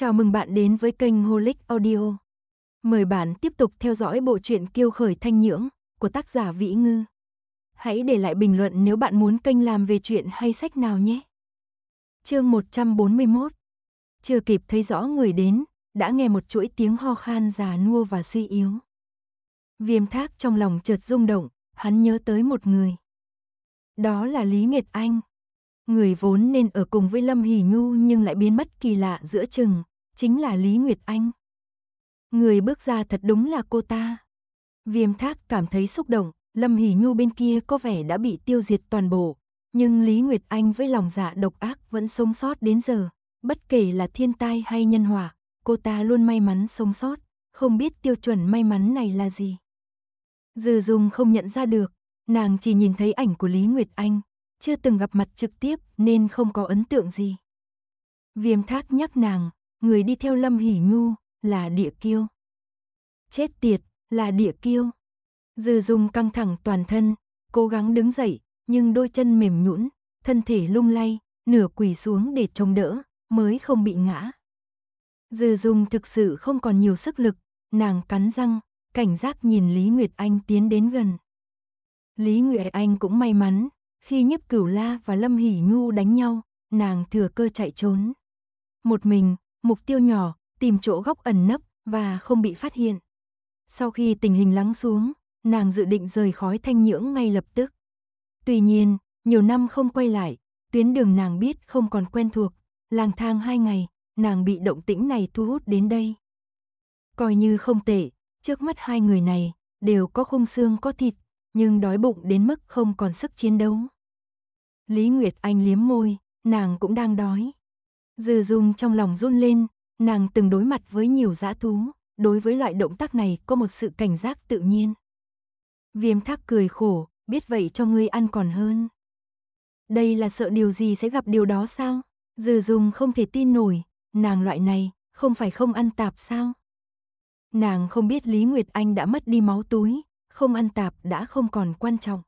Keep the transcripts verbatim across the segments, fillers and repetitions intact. Chào mừng bạn đến với kênh Holic Audio. Mời bạn tiếp tục theo dõi bộ truyện Kiêu Khởi Thanh Nhưỡng của tác giả Vĩ Ngư. Hãy để lại bình luận nếu bạn muốn kênh làm về chuyện hay sách nào nhé. Chương một trăm bốn mươi mốt. Chưa kịp thấy rõ người đến, đã nghe một chuỗi tiếng ho khan già nua và suy yếu. Viêm Thác trong lòng chợt rung động, hắn nhớ tới một người. Đó là Lý Nguyệt Anh. Người vốn nên ở cùng với Lâm Hỷ Nhu nhưng lại biến mất kỳ lạ giữa chừng, chính là Lý Nguyệt Anh. Người bước ra thật đúng là cô ta. Viêm Thác cảm thấy xúc động, Lâm Hỷ Nhu bên kia có vẻ đã bị tiêu diệt toàn bộ, nhưng Lý Nguyệt Anh với lòng dạ độc ác vẫn sống sót đến giờ, bất kể là thiên tai hay nhân họa, cô ta luôn may mắn sống sót, không biết tiêu chuẩn may mắn này là gì. Dư Dung không nhận ra được, nàng chỉ nhìn thấy ảnh của Lý Nguyệt Anh. Chưa từng gặp mặt trực tiếp nên không có ấn tượng gì. Viêm Thác nhắc nàng, người đi theo Lâm Hỷ Nhu là Địa Kiêu. Chết tiệt, là Địa Kiêu. Dư Dung căng thẳng toàn thân, cố gắng đứng dậy, nhưng đôi chân mềm nhũn, thân thể lung lay, nửa quỳ xuống để chống đỡ, mới không bị ngã. Dư Dung thực sự không còn nhiều sức lực, nàng cắn răng, cảnh giác nhìn Lý Nguyệt Anh tiến đến gần. Lý Nguyệt Anh cũng may mắn. Khi Nhiếp Cửu La và Lâm Hỷ Nhu đánh nhau, nàng thừa cơ chạy trốn. Một mình, mục tiêu nhỏ, tìm chỗ góc ẩn nấp và không bị phát hiện. Sau khi tình hình lắng xuống, nàng dự định rời khỏi Thanh Nhưỡng ngay lập tức. Tuy nhiên, nhiều năm không quay lại, tuyến đường nàng biết không còn quen thuộc. Lang thang hai ngày, nàng bị động tĩnh này thu hút đến đây. Coi như không tệ, trước mắt hai người này đều có khung xương có thịt, nhưng đói bụng đến mức không còn sức chiến đấu. Lý Nguyệt Anh liếm môi, nàng cũng đang đói. Dư Dung trong lòng run lên, nàng từng đối mặt với nhiều dã thú, đối với loại động tác này có một sự cảnh giác tự nhiên. Viêm Thác cười khổ, biết vậy cho ngươi ăn còn hơn. Đây là sợ điều gì sẽ gặp điều đó sao? Dư Dung không thể tin nổi, nàng loại này, không phải không ăn tạp sao? Nàng không biết Lý Nguyệt Anh đã mất đi máu túi. Không ăn tạp đã không còn quan trọng.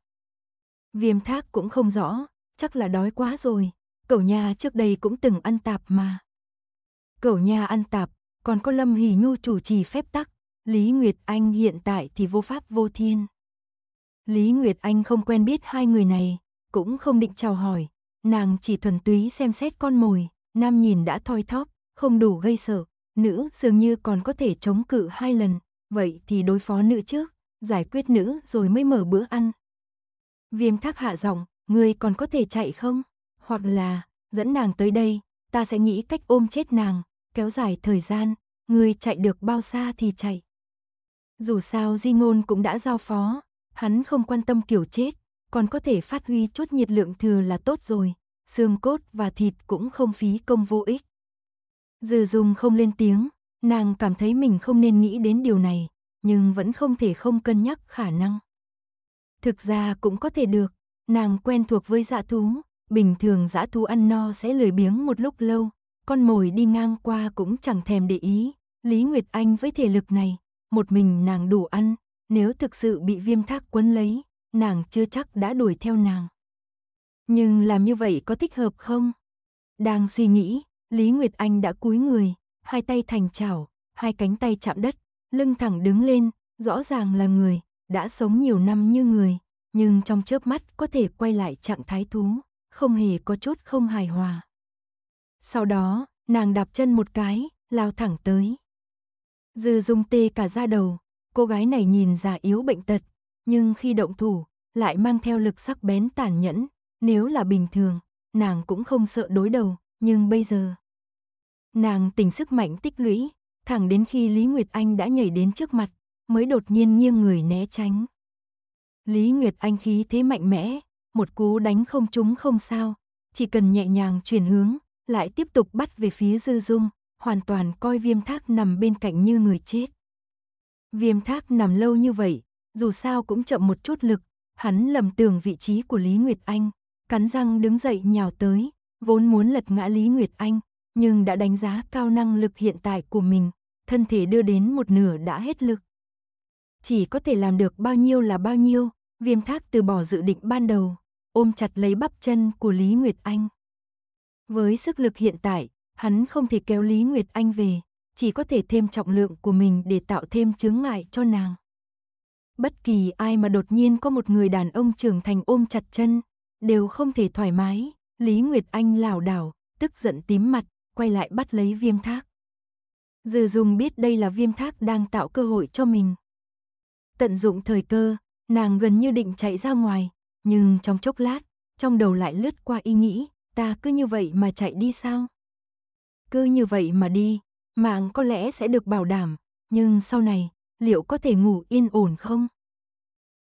Viêm Thác cũng không rõ, chắc là đói quá rồi. Cẩu nhà trước đây cũng từng ăn tạp mà. Cẩu nhà ăn tạp, còn có Lâm Hỷ Nhu chủ trì phép tắc. Lý Nguyệt Anh hiện tại thì vô pháp vô thiên. Lý Nguyệt Anh không quen biết hai người này, cũng không định chào hỏi. Nàng chỉ thuần túy xem xét con mồi. Nam nhìn đã thoi thóp, không đủ gây sợ. Nữ dường như còn có thể chống cự hai lần. Vậy thì đối phó nữ trước. Giải quyết nữ rồi mới mở bữa ăn. Viêm Thác hạ giọng, ngươi còn có thể chạy không? Hoặc là, dẫn nàng tới đây, ta sẽ nghĩ cách ôm chết nàng, kéo dài thời gian, ngươi chạy được bao xa thì chạy. Dù sao Di Ngôn cũng đã giao phó, hắn không quan tâm kiểu chết, còn có thể phát huy chút nhiệt lượng thừa là tốt rồi, xương cốt và thịt cũng không phí công vô ích. Dư Dung không lên tiếng, nàng cảm thấy mình không nên nghĩ đến điều này. Nhưng vẫn không thể không cân nhắc khả năng. Thực ra cũng có thể được, nàng quen thuộc với dã thú, bình thường dã thú ăn no sẽ lười biếng một lúc lâu, con mồi đi ngang qua cũng chẳng thèm để ý. Lý Nguyệt Anh với thể lực này, một mình nàng đủ ăn, nếu thực sự bị Viêm Thác quấn lấy, nàng chưa chắc đã đuổi theo nàng. Nhưng làm như vậy có thích hợp không? Đang suy nghĩ, Lý Nguyệt Anh đã cúi người, hai tay thành chảo, hai cánh tay chạm đất. Lưng thẳng đứng lên, rõ ràng là người, đã sống nhiều năm như người, nhưng trong chớp mắt có thể quay lại trạng thái thú, không hề có chút không hài hòa. Sau đó, nàng đạp chân một cái, lao thẳng tới. Dư Dung tê cả da đầu, cô gái này nhìn già yếu bệnh tật, nhưng khi động thủ, lại mang theo lực sắc bén tàn nhẫn, nếu là bình thường, nàng cũng không sợ đối đầu, nhưng bây giờ. Nàng tỉnh sức mạnh tích lũy. Thẳng đến khi Lý Nguyệt Anh đã nhảy đến trước mặt, mới đột nhiên nghiêng người né tránh. Lý Nguyệt Anh khí thế mạnh mẽ, một cú đánh không trúng không sao, chỉ cần nhẹ nhàng chuyển hướng, lại tiếp tục bắt về phía Dư Dung, hoàn toàn coi Viêm Thác nằm bên cạnh như người chết. Viêm Thác nằm lâu như vậy, dù sao cũng chậm một chút lực, hắn lầm tưởng vị trí của Lý Nguyệt Anh, cắn răng đứng dậy nhào tới, vốn muốn lật ngã Lý Nguyệt Anh, nhưng đã đánh giá cao năng lực hiện tại của mình. Thân thể đưa đến một nửa đã hết lực. Chỉ có thể làm được bao nhiêu là bao nhiêu, Viêm Thác từ bỏ dự định ban đầu, ôm chặt lấy bắp chân của Lý Nguyệt Anh. Với sức lực hiện tại, hắn không thể kéo Lý Nguyệt Anh về, chỉ có thể thêm trọng lượng của mình để tạo thêm chướng ngại cho nàng. Bất kỳ ai mà đột nhiên có một người đàn ông trưởng thành ôm chặt chân, đều không thể thoải mái. Lý Nguyệt Anh lảo đảo, tức giận tím mặt, quay lại bắt lấy Viêm Thác. Dư Dung biết đây là Viêm Thác đang tạo cơ hội cho mình. Tận dụng thời cơ, nàng gần như định chạy ra ngoài, nhưng trong chốc lát, trong đầu lại lướt qua ý nghĩ, ta cứ như vậy mà chạy đi sao? Cứ như vậy mà đi, mạng có lẽ sẽ được bảo đảm, nhưng sau này, liệu có thể ngủ yên ổn không?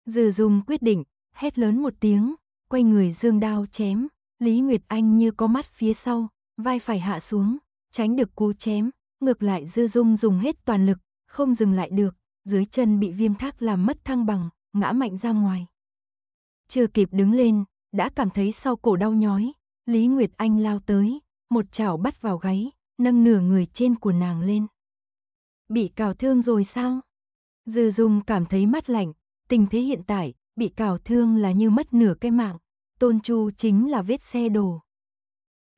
Dư Dung quyết định, hét lớn một tiếng, quay người giương đao chém. Lý Nguyệt Anh như có mắt phía sau, vai phải hạ xuống, tránh được cú chém, ngược lại Dư Dung dùng hết toàn lực, không dừng lại được, dưới chân bị Viêm Thác làm mất thăng bằng, ngã mạnh ra ngoài. Chưa kịp đứng lên, đã cảm thấy sau cổ đau nhói, Lý Nguyệt Anh lao tới, một chảo bắt vào gáy, nâng nửa người trên của nàng lên. Bị cào thương rồi sao? Dư Dung cảm thấy mắt lạnh, tình thế hiện tại, bị cào thương là như mất nửa cái mạng. Tôn Chu chính là vết xe đổ.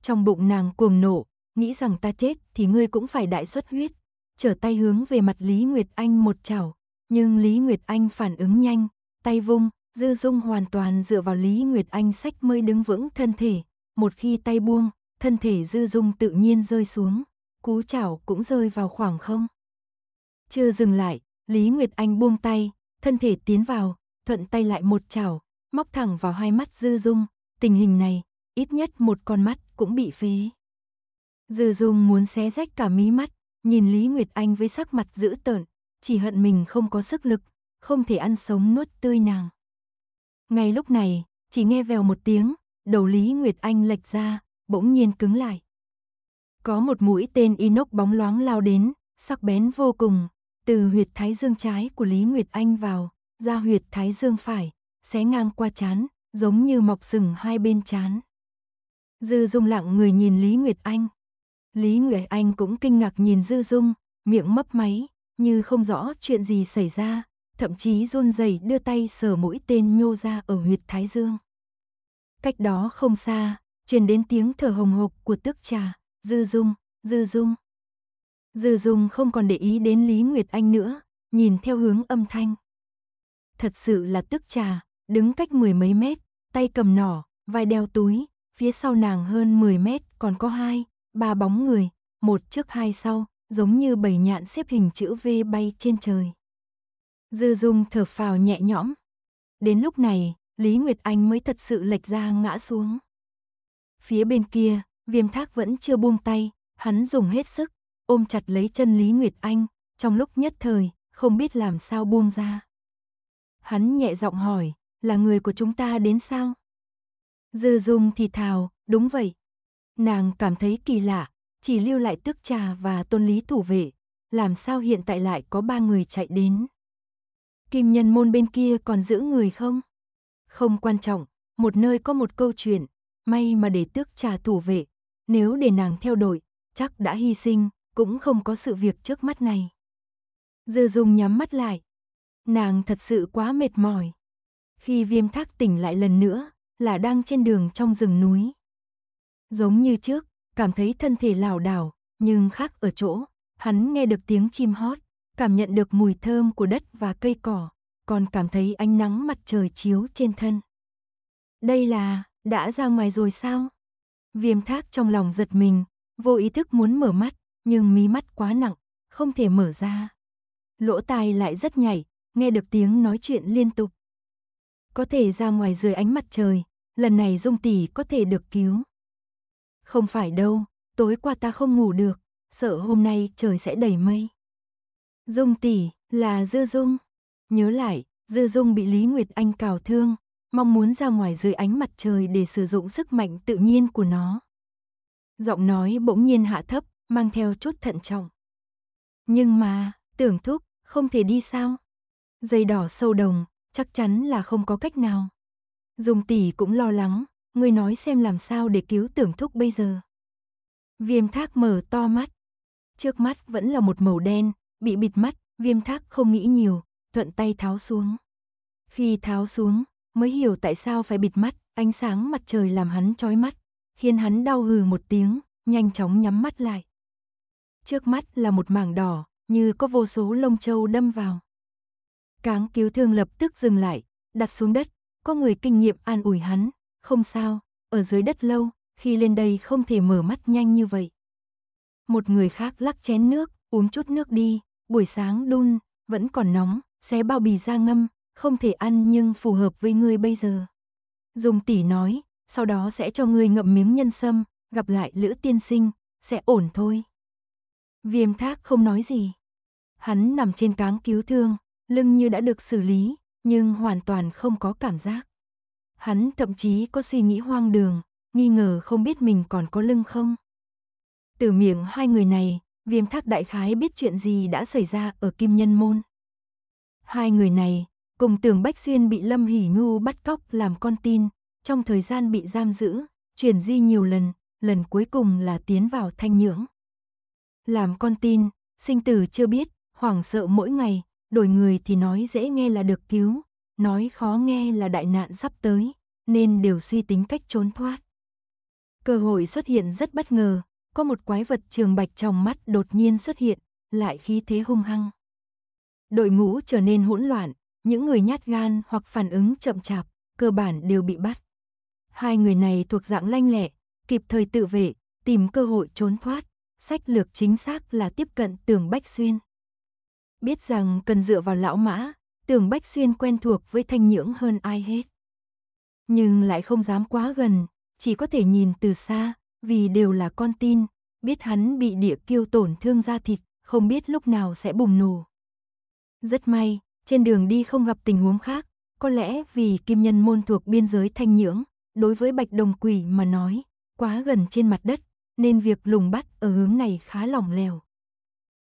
Trong bụng nàng cuồng nộ, nghĩ rằng ta chết thì ngươi cũng phải đại xuất huyết. Trở tay hướng về mặt Lý Nguyệt Anh một chảo, nhưng Lý Nguyệt Anh phản ứng nhanh, tay vung, Dư Dung hoàn toàn dựa vào Lý Nguyệt Anh sách mới đứng vững thân thể. Một khi tay buông, thân thể Dư Dung tự nhiên rơi xuống, cú chảo cũng rơi vào khoảng không. Chưa dừng lại, Lý Nguyệt Anh buông tay, thân thể tiến vào, thuận tay lại một chảo, móc thẳng vào hai mắt Dư Dung, tình hình này, ít nhất một con mắt cũng bị phế. Dư Dung muốn xé rách cả mí mắt, nhìn Lý Nguyệt Anh với sắc mặt dữ tợn, chỉ hận mình không có sức lực, không thể ăn sống nuốt tươi nàng. Ngay lúc này, chỉ nghe vèo một tiếng, đầu Lý Nguyệt Anh lệch ra, bỗng nhiên cứng lại. Có một mũi tên inox bóng loáng lao đến, sắc bén vô cùng, từ huyệt thái dương trái của Lý Nguyệt Anh vào, ra huyệt thái dương phải. Xé ngang qua trán, giống như mọc sừng hai bên trán. Dư Dung lặng người nhìn Lý Nguyệt Anh. Lý Nguyệt Anh cũng kinh ngạc nhìn Dư Dung, miệng mấp máy, như không rõ chuyện gì xảy ra, thậm chí run rẩy đưa tay sờ mũi tên nhô ra ở huyệt thái dương. Cách đó không xa, truyền đến tiếng thở hồng hộc của Tước Trà, Dư Dung, Dư Dung. Dư Dung không còn để ý đến Lý Nguyệt Anh nữa, nhìn theo hướng âm thanh. Thật sự là Tước Trà. Đứng cách mười mấy mét, tay cầm nỏ, vai đeo túi, phía sau nàng hơn mười mét còn có hai, ba bóng người, một trước hai sau, giống như bầy nhạn xếp hình chữ V bay trên trời. Dư Dung thở phào nhẹ nhõm. Đến lúc này, Lý Nguyệt Anh mới thật sự lệch ra ngã xuống. Phía bên kia, Viêm Thác vẫn chưa buông tay, hắn dùng hết sức, ôm chặt lấy chân Lý Nguyệt Anh, trong lúc nhất thời, không biết làm sao buông ra. Hắn nhẹ giọng hỏi. Là người của chúng ta đến sao? Dư Dung thì thào, đúng vậy. Nàng cảm thấy kỳ lạ, chỉ lưu lại Tước Trà và Tôn Lý thủ vệ. Làm sao hiện tại lại có ba người chạy đến? Kim Nhân Môn bên kia còn giữ người không? Không quan trọng, một nơi có một câu chuyện. May mà để Tước Trà thủ vệ, nếu để nàng theo đội, chắc đã hy sinh, cũng không có sự việc trước mắt này. Dư Dung nhắm mắt lại. Nàng thật sự quá mệt mỏi. Khi Viêm Thác tỉnh lại lần nữa, là đang trên đường trong rừng núi. Giống như trước, cảm thấy thân thể lảo đảo, nhưng khác ở chỗ, hắn nghe được tiếng chim hót, cảm nhận được mùi thơm của đất và cây cỏ, còn cảm thấy ánh nắng mặt trời chiếu trên thân. Đây là, đã ra ngoài rồi sao? Viêm Thác trong lòng giật mình, vô ý thức muốn mở mắt, nhưng mí mắt quá nặng, không thể mở ra. Lỗ tai lại rất nhạy, nghe được tiếng nói chuyện liên tục. Có thể ra ngoài dưới ánh mặt trời, lần này Dung tỷ có thể được cứu. Không phải đâu, tối qua ta không ngủ được, sợ hôm nay trời sẽ đầy mây. Dung tỷ là Dư Dung. Nhớ lại, Dư Dung bị Lý Nguyệt Anh cào thương, mong muốn ra ngoài dưới ánh mặt trời để sử dụng sức mạnh tự nhiên của nó. Giọng nói bỗng nhiên hạ thấp, mang theo chút thận trọng. Nhưng mà, Tưởng thúc, không thể đi sao? Dây đỏ sâu đồng. Chắc chắn là không có cách nào. Dung tỷ cũng lo lắng, ngươi nói xem làm sao để cứu Tưởng thúc bây giờ. Viêm Thác mở to mắt. Trước mắt vẫn là một màu đen, bị bịt mắt, Viêm Thác không nghĩ nhiều, thuận tay tháo xuống. Khi tháo xuống, mới hiểu tại sao phải bịt mắt, ánh sáng mặt trời làm hắn chói mắt, khiến hắn đau hừ một tiếng, nhanh chóng nhắm mắt lại. Trước mắt là một mảng đỏ, như có vô số lông châu đâm vào. Cáng cứu thương lập tức dừng lại, đặt xuống đất, có người kinh nghiệm an ủi hắn, không sao, ở dưới đất lâu, khi lên đây không thể mở mắt nhanh như vậy. Một người khác lắc chén nước, uống chút nước đi, buổi sáng đun, vẫn còn nóng, xé bao bì ra ngâm, không thể ăn nhưng phù hợp với ngươi bây giờ. Dung tỷ nói, sau đó sẽ cho ngươi ngậm miếng nhân sâm, gặp lại Lữ tiên sinh, sẽ ổn thôi. Viêm Thác không nói gì. Hắn nằm trên cáng cứu thương, lưng như đã được xử lý, nhưng hoàn toàn không có cảm giác. Hắn thậm chí có suy nghĩ hoang đường, nghi ngờ không biết mình còn có lưng không. Từ miệng hai người này, Viêm Thác đại khái biết chuyện gì đã xảy ra ở Kim Nhân Môn. Hai người này, cùng Tưởng Bách Xuyên bị Lâm Hỷ Nhu bắt cóc làm con tin, trong thời gian bị giam giữ, chuyển di nhiều lần, lần cuối cùng là tiến vào Thanh Nhưỡng. Làm con tin, sinh tử chưa biết, hoảng sợ mỗi ngày, đổi người thì nói dễ nghe là được cứu, nói khó nghe là đại nạn sắp tới, nên đều suy tính cách trốn thoát. Cơ hội xuất hiện rất bất ngờ, có một quái vật trường bạch trong mắt đột nhiên xuất hiện, lại khí thế hung hăng. Đội ngũ trở nên hỗn loạn, những người nhát gan hoặc phản ứng chậm chạp, cơ bản đều bị bắt. Hai người này thuộc dạng lanh lẹ, kịp thời tự vệ, tìm cơ hội trốn thoát. Sách lược chính xác là tiếp cận Tưởng Bách Xuyên. Biết rằng cần dựa vào lão mã, Tưởng Bách Xuyên quen thuộc với Thanh Nhưỡng hơn ai hết. Nhưng lại không dám quá gần, chỉ có thể nhìn từ xa, vì đều là con tin, biết hắn bị địa kiêu tổn thương da thịt, không biết lúc nào sẽ bùng nổ. Rất may, trên đường đi không gặp tình huống khác, có lẽ vì Kim Nhân Môn thuộc biên giới Thanh Nhưỡng, đối với Bạch Đồng Quỷ mà nói, quá gần trên mặt đất, nên việc lùng bắt ở hướng này khá lỏng lẻo.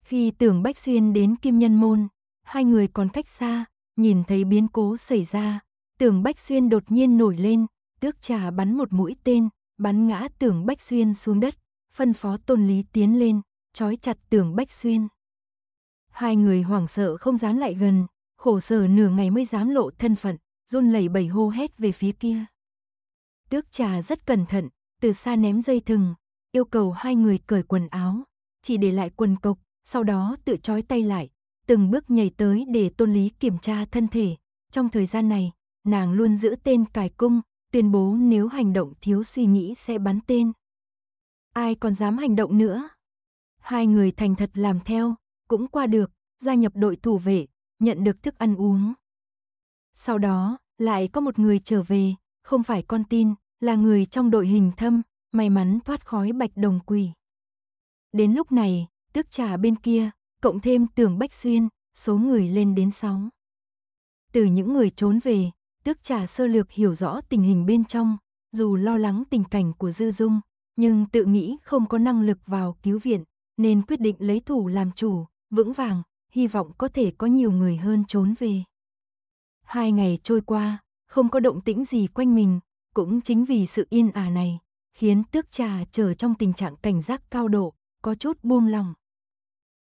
Khi Tưởng Bách Xuyên đến Kim Nhân Môn, hai người còn cách xa, nhìn thấy biến cố xảy ra, Tưởng Bách Xuyên đột nhiên nổi lên, Tước Trà bắn một mũi tên, bắn ngã Tưởng Bách Xuyên xuống đất, phân phó Tôn Lý tiến lên, trói chặt Tưởng Bách Xuyên. Hai người hoảng sợ không dám lại gần, khổ sở nửa ngày mới dám lộ thân phận, run lẩy bẩy hô hét về phía kia. Tước Trà rất cẩn thận, từ xa ném dây thừng, yêu cầu hai người cởi quần áo, chỉ để lại quần cộc, sau đó tự trói tay lại, từng bước nhảy tới để Tôn Lý kiểm tra thân thể. Trong thời gian này, nàng luôn giữ tên cài cung, tuyên bố nếu hành động thiếu suy nghĩ sẽ bắn tên. Ai còn dám hành động nữa? Hai người thành thật làm theo, cũng qua được, gia nhập đội thủ vệ, nhận được thức ăn uống. Sau đó, lại có một người trở về, không phải con tin, là người trong đội hình thâm, may mắn thoát khói Bạch Đồng Quỷ. Đến lúc này, Tước Trà bên kia, cộng thêm Tưởng Bách Xuyên, số người lên đến sáu. Từ những người trốn về, Tước Trà sơ lược hiểu rõ tình hình bên trong, dù lo lắng tình cảnh của Dư Dung, nhưng tự nghĩ không có năng lực vào cứu viện, nên quyết định lấy thủ làm chủ, vững vàng, hy vọng có thể có nhiều người hơn trốn về. Hai ngày trôi qua, không có động tĩnh gì quanh mình, cũng chính vì sự yên ả này, khiến Tước Trà chờ trong tình trạng cảnh giác cao độ, có chút buông lòng.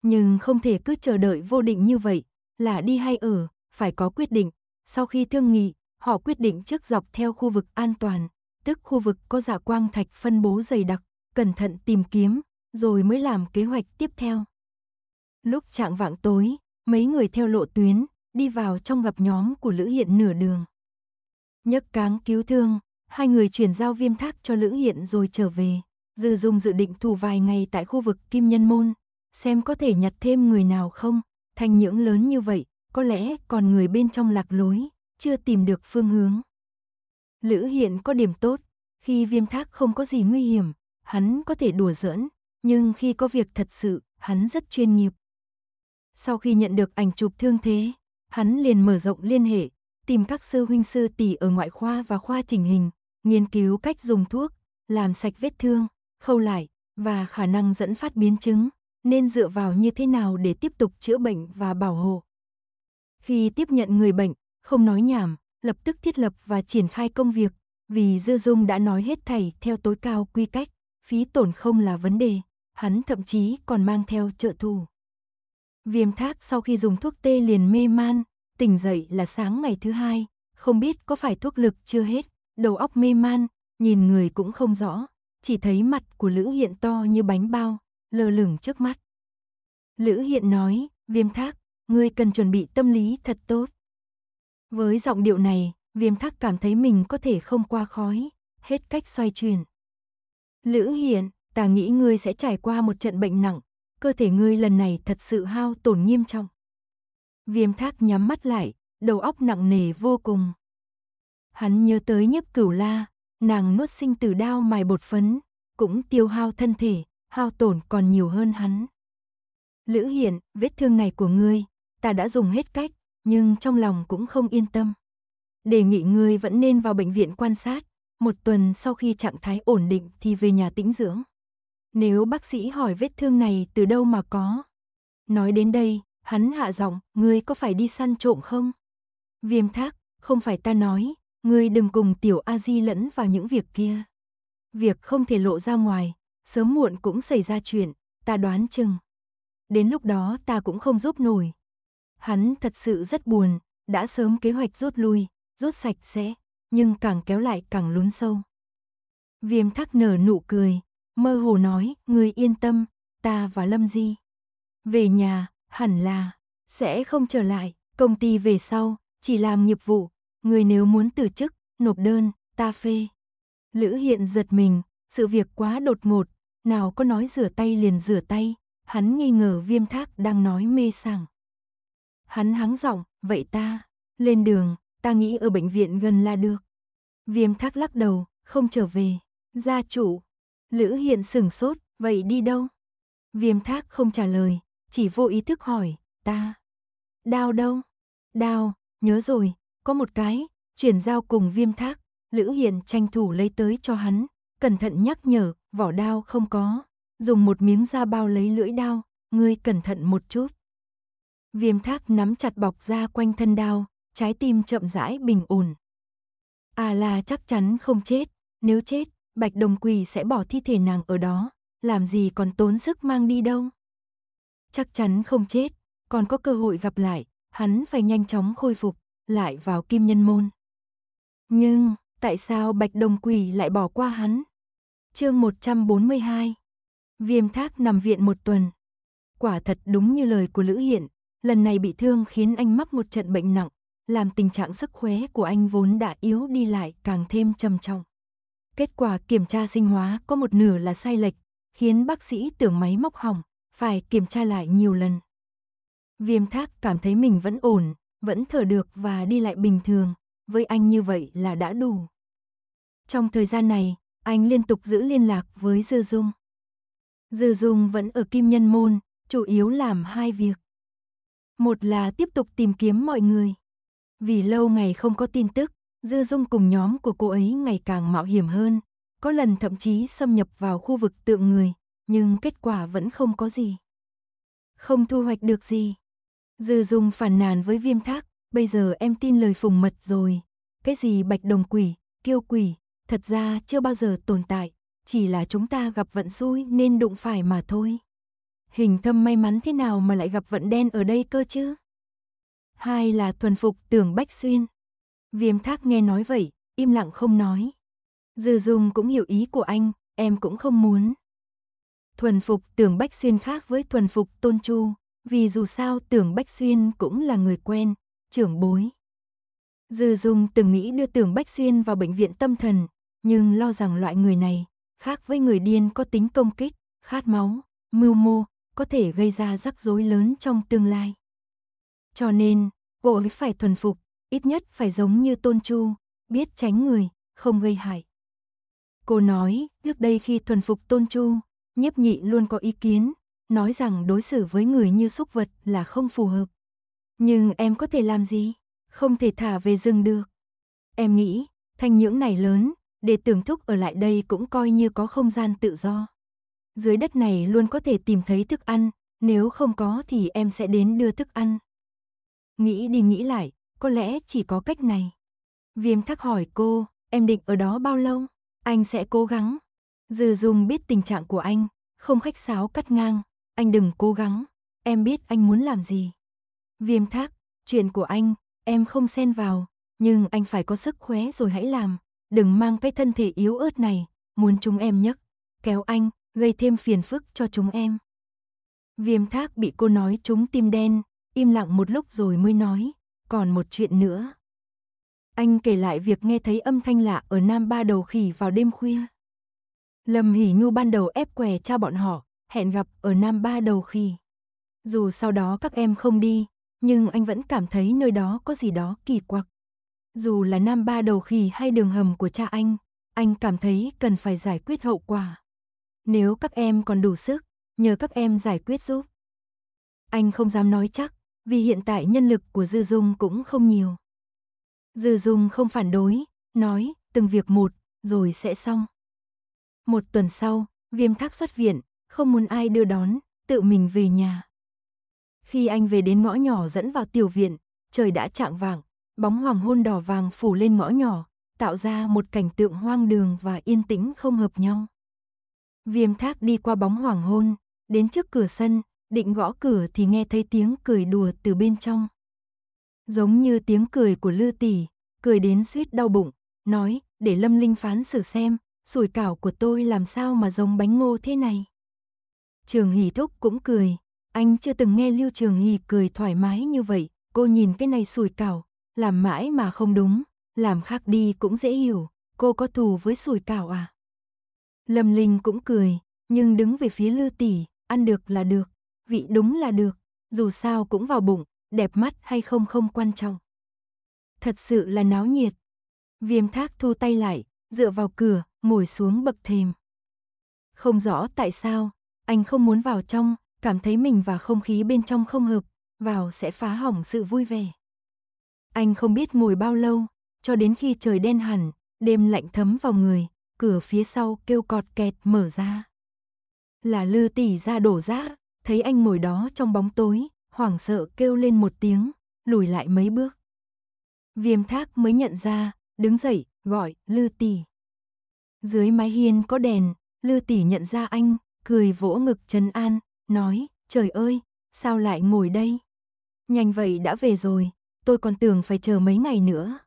Nhưng không thể cứ chờ đợi vô định như vậy, là đi hay ở, phải có quyết định. Sau khi thương nghị, họ quyết định trước dọc theo khu vực an toàn, tức khu vực có dạ quang thạch phân bố dày đặc, cẩn thận tìm kiếm, rồi mới làm kế hoạch tiếp theo. Lúc chạng vạng tối, mấy người theo lộ tuyến, đi vào trong gặp nhóm của Lữ Hiện nửa đường. Nhấc cáng cứu thương, hai người chuyển giao Viêm Thác cho Lữ Hiện rồi trở về. Dư Dung dự định thủ vài ngày tại khu vực Kim Nhân Môn, xem có thể nhặt thêm người nào không. Thanh Nhưỡng lớn như vậy, có lẽ còn người bên trong lạc lối, chưa tìm được phương hướng. Lữ Hiện có điểm tốt, khi Viêm Thác không có gì nguy hiểm, hắn có thể đùa giỡn, nhưng khi có việc thật sự, hắn rất chuyên nghiệp. Sau khi nhận được ảnh chụp thương thế, hắn liền mở rộng liên hệ, tìm các sư huynh sư tỷ ở ngoại khoa và khoa chỉnh hình, nghiên cứu cách dùng thuốc, làm sạch vết thương, khâu lại, và khả năng dẫn phát biến chứng, nên dựa vào như thế nào để tiếp tục chữa bệnh và bảo hộ. Khi tiếp nhận người bệnh, không nói nhảm, lập tức thiết lập và triển khai công việc, vì Dư Dung đã nói hết thảy theo tối cao quy cách, phí tổn không là vấn đề, hắn thậm chí còn mang theo trợ thủ. Viêm Thác sau khi dùng thuốc tê liền mê man, tỉnh dậy là sáng ngày thứ hai, không biết có phải thuốc lực chưa hết, đầu óc mê man, nhìn người cũng không rõ, chỉ thấy mặt của Lữ Hiện to như bánh bao, lơ lửng trước mắt. Lữ Hiện nói, Viêm Thác, ngươi cần chuẩn bị tâm lý thật tốt. Với giọng điệu này, Viêm Thác cảm thấy mình có thể không qua khói, hết cách xoay chuyển. Lữ Hiện, ta nghĩ ngươi sẽ trải qua một trận bệnh nặng, cơ thể ngươi lần này thật sự hao tổn nghiêm trọng. Viêm Thác nhắm mắt lại, đầu óc nặng nề vô cùng. Hắn nhớ tới Nhiếp Cửu La, nàng nuốt sinh tử đao mài bột phấn, cũng tiêu hao thân thể, hao tổn còn nhiều hơn hắn. Lữ Hiện, vết thương này của ngươi, ta đã dùng hết cách, nhưng trong lòng cũng không yên tâm. Đề nghị ngươi vẫn nên vào bệnh viện quan sát, một tuần sau khi trạng thái ổn định thì về nhà tĩnh dưỡng. Nếu bác sĩ hỏi vết thương này từ đâu mà có. Nói đến đây, hắn hạ giọng, ngươi có phải đi săn trộm không? Viêm Thác, không phải ta nói, ngươi đừng cùng tiểu A-di lẫn vào những việc kia. Việc không thể lộ ra ngoài, sớm muộn cũng xảy ra chuyện, ta đoán chừng. Đến lúc đó ta cũng không giúp nổi. Hắn thật sự rất buồn, đã sớm kế hoạch rút lui, rút sạch sẽ, nhưng càng kéo lại càng lún sâu. Viêm Thác nở nụ cười, mơ hồ nói, ngươi yên tâm, ta và Lâm Di. Về nhà, hẳn là, sẽ không trở lại, công ty về sau, chỉ làm nghiệp vụ, ngươi nếu muốn từ chức, nộp đơn, ta phê. Lữ Hiện giật mình, sự việc quá đột ngột, nào có nói rửa tay liền rửa tay, hắn nghi ngờ Viêm Thác đang nói mê sảng. Hắn hắng giọng, vậy ta, lên đường, ta nghĩ ở bệnh viện gần là được. Viêm Thác lắc đầu, không trở về, gia chủ. Lữ Hiện sửng sốt, vậy đi đâu? Viêm Thác không trả lời, chỉ vô ý thức hỏi, ta. Đao đâu? Đao, nhớ rồi, có một cái, chuyển giao cùng Viêm Thác, Lữ Hiện tranh thủ lấy tới cho hắn, cẩn thận nhắc nhở, vỏ đao không có, dùng một miếng da bao lấy lưỡi đao, ngươi cẩn thận một chút. Viêm Thác nắm chặt bọc da quanh thân đao, trái tim chậm rãi bình ổn. À là chắc chắn không chết, nếu chết, Bạch Đồng Quỷ sẽ bỏ thi thể nàng ở đó, làm gì còn tốn sức mang đi đâu. Chắc chắn không chết, còn có cơ hội gặp lại, hắn phải nhanh chóng khôi phục, lại vào Kim Nhân Môn. Nhưng, tại sao Bạch Đồng Quỷ lại bỏ qua hắn? Chương một trăm bốn mươi hai. Viêm Thác nằm viện một tuần. Quả thật đúng như lời của Lữ Hiện, lần này bị thương khiến anh mắc một trận bệnh nặng, làm tình trạng sức khỏe của anh vốn đã yếu đi lại càng thêm trầm trọng. Kết quả kiểm tra sinh hóa có một nửa là sai lệch, khiến bác sĩ tưởng máy móc hỏng, phải kiểm tra lại nhiều lần. Viêm Thác cảm thấy mình vẫn ổn, vẫn thở được và đi lại bình thường, với anh như vậy là đã đủ. Trong thời gian này, anh liên tục giữ liên lạc với Dư Dung. Dư Dung vẫn ở Kim Nhân Môn, chủ yếu làm hai việc. Một là tiếp tục tìm kiếm mọi người. Vì lâu ngày không có tin tức, Dư Dung cùng nhóm của cô ấy ngày càng mạo hiểm hơn, có lần thậm chí xâm nhập vào khu vực tượng người, nhưng kết quả vẫn không có gì. Không thu hoạch được gì. Dư Dung phàn nàn với Viêm Thác, bây giờ em tin lời Phùng Mật rồi. Cái gì Bạch Đồng Quỷ, Kiêu Quỷ, thật ra chưa bao giờ tồn tại, chỉ là chúng ta gặp vận xui nên đụng phải mà thôi. Hình Thâm may mắn thế nào mà lại gặp vận đen ở đây cơ chứ? Hai là thuần phục Tưởng Bách Xuyên. Viêm Thác nghe nói vậy, im lặng không nói. Dư Dung cũng hiểu ý của anh, em cũng không muốn. Thuần phục Tưởng Bách Xuyên khác với thuần phục Tôn Chu, vì dù sao Tưởng Bách Xuyên cũng là người quen, trưởng bối. Dư Dung từng nghĩ đưa Tưởng Bách Xuyên vào bệnh viện tâm thần, nhưng lo rằng loại người này, khác với người điên có tính công kích, khát máu, mưu mô, có thể gây ra rắc rối lớn trong tương lai. Cho nên, cô ấy phải thuần phục, ít nhất phải giống như Tôn Chu, biết tránh người, không gây hại. Cô nói, trước đây khi thuần phục Tôn Chu, Nhiếp Nhị luôn có ý kiến, nói rằng đối xử với người như súc vật là không phù hợp. Nhưng em có thể làm gì? Không thể thả về rừng được. Em nghĩ, thanh nhưỡng này lớn, để Tưởng Thúc ở lại đây cũng coi như có không gian tự do. Dưới đất này luôn có thể tìm thấy thức ăn, nếu không có thì em sẽ đến đưa thức ăn. Nghĩ đi nghĩ lại, có lẽ chỉ có cách này. Viêm Thác hỏi cô, em định ở đó bao lâu? Anh sẽ cố gắng. Dư Dung biết tình trạng của anh, không khách sáo cắt ngang, anh đừng cố gắng, em biết anh muốn làm gì. Viêm Thác, chuyện của anh, em không xen vào, nhưng anh phải có sức khỏe rồi hãy làm, đừng mang cái thân thể yếu ớt này, muốn chúng em nhấc, kéo anh, gây thêm phiền phức cho chúng em. Viêm Thác bị cô nói trúng tim đen, im lặng một lúc rồi mới nói, còn một chuyện nữa. Anh kể lại việc nghe thấy âm thanh lạ ở Nam Ba Đầu Khỉ vào đêm khuya. Lâm Hỷ Nhu ban đầu ép què cha bọn họ, hẹn gặp ở Nam Ba Đầu Khỉ. Dù sau đó các em không đi, nhưng anh vẫn cảm thấy nơi đó có gì đó kỳ quặc. Dù là Nam Ba Đầu Khỉ hay đường hầm của cha anh, anh cảm thấy cần phải giải quyết hậu quả. Nếu các em còn đủ sức, nhờ các em giải quyết giúp. Anh không dám nói chắc, vì hiện tại nhân lực của Dư Dung cũng không nhiều. Dư Dung không phản đối, nói từng việc một, rồi sẽ xong. Một tuần sau, Viêm Thác xuất viện, không muốn ai đưa đón, tự mình về nhà. Khi anh về đến ngõ nhỏ dẫn vào tiểu viện, trời đã chạng vạng, bóng hoàng hôn đỏ vàng phủ lên ngõ nhỏ, tạo ra một cảnh tượng hoang đường và yên tĩnh không hợp nhau. Viêm Thác đi qua bóng hoàng hôn, đến trước cửa sân, định gõ cửa thì nghe thấy tiếng cười đùa từ bên trong. Giống như tiếng cười của Lư Tỷ, cười đến suýt đau bụng, nói, để Lâm Linh phán xử xem, sủi cảo của tôi làm sao mà giống bánh ngô thế này. Trường Hỷ Thúc cũng cười, anh chưa từng nghe Lưu Trường Hỷ cười thoải mái như vậy, cô nhìn cái này sủi cảo, làm mãi mà không đúng, làm khác đi cũng dễ hiểu, cô có thù với sủi cảo à? Lâm Linh cũng cười, nhưng đứng về phía Lư Tỷ, ăn được là được, vị đúng là được, dù sao cũng vào bụng. Đẹp mắt hay không không quan trọng. Thật sự là náo nhiệt. Viêm Thác thu tay lại, dựa vào cửa, ngồi xuống bậc thềm. Không rõ tại sao, anh không muốn vào trong, cảm thấy mình và không khí bên trong không hợp, vào sẽ phá hỏng sự vui vẻ. Anh không biết ngồi bao lâu, cho đến khi trời đen hẳn, đêm lạnh thấm vào người, cửa phía sau kêu cọt kẹt mở ra. Là Lư Tỷ ra đổ rác, thấy anh ngồi đó trong bóng tối, hoảng sợ kêu lên một tiếng, lùi lại mấy bước. Viêm Thác mới nhận ra, đứng dậy, gọi, Lư Tỷ. Dưới mái hiên có đèn, Lư Tỷ nhận ra anh, cười vỗ ngực trấn an, nói, trời ơi, sao lại ngồi đây? Nhanh vậy đã về rồi, tôi còn tưởng phải chờ mấy ngày nữa.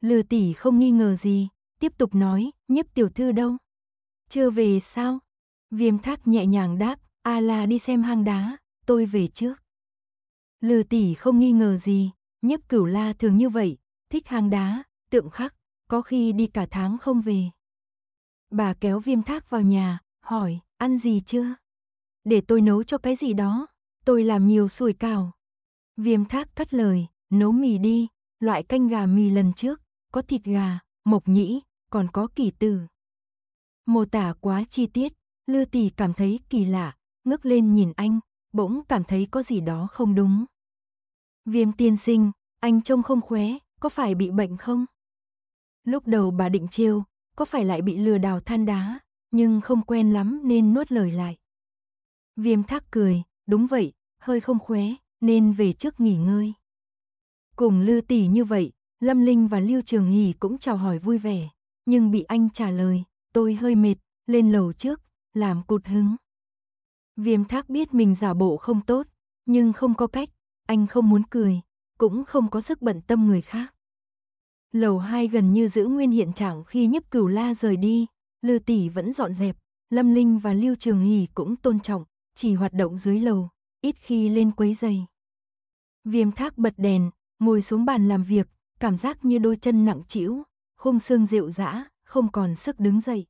Lư Tỷ không nghi ngờ gì, tiếp tục nói, Nhiếp tiểu thư đâu? Chưa về sao? Viêm Thác nhẹ nhàng đáp, a là đi xem hang đá. Tôi về trước. Lư Tỷ không nghi ngờ gì, Nhiếp Cửu La thường như vậy, thích hang đá, tượng khắc, có khi đi cả tháng không về. Bà kéo Viêm Thác vào nhà, hỏi, ăn gì chưa? Để tôi nấu cho cái gì đó, tôi làm nhiều sủi cảo. Viêm Thác cắt lời, nấu mì đi, loại canh gà mì lần trước, có thịt gà, mộc nhĩ, còn có kỷ tử. Mô tả quá chi tiết, Lư Tỷ cảm thấy kỳ lạ, ngước lên nhìn anh. Bỗng cảm thấy có gì đó không đúng. Viêm tiên sinh, anh trông không khỏe, có phải bị bệnh không? Lúc đầu bà định trêu, có phải lại bị lừa đảo than đá, nhưng không quen lắm nên nuốt lời lại. Viêm Thác cười, đúng vậy, hơi không khỏe, nên về trước nghỉ ngơi. Cùng Lư Tỷ như vậy, Lâm Linh và Lưu Trường Hỷ cũng chào hỏi vui vẻ, nhưng bị anh trả lời, tôi hơi mệt, lên lầu trước, làm cụt hứng. Viêm Thác biết mình giả bộ không tốt, nhưng không có cách, anh không muốn cười, cũng không có sức bận tâm người khác. Lầu hai gần như giữ nguyên hiện trạng khi Nhiếp Cửu La rời đi, Lư Tỷ vẫn dọn dẹp, Lâm Linh và Lưu Trường Hỷ cũng tôn trọng, chỉ hoạt động dưới lầu, ít khi lên quấy rầy. Viêm Thác bật đèn, ngồi xuống bàn làm việc, cảm giác như đôi chân nặng trĩu, khung xương rệu rã, không còn sức đứng dậy.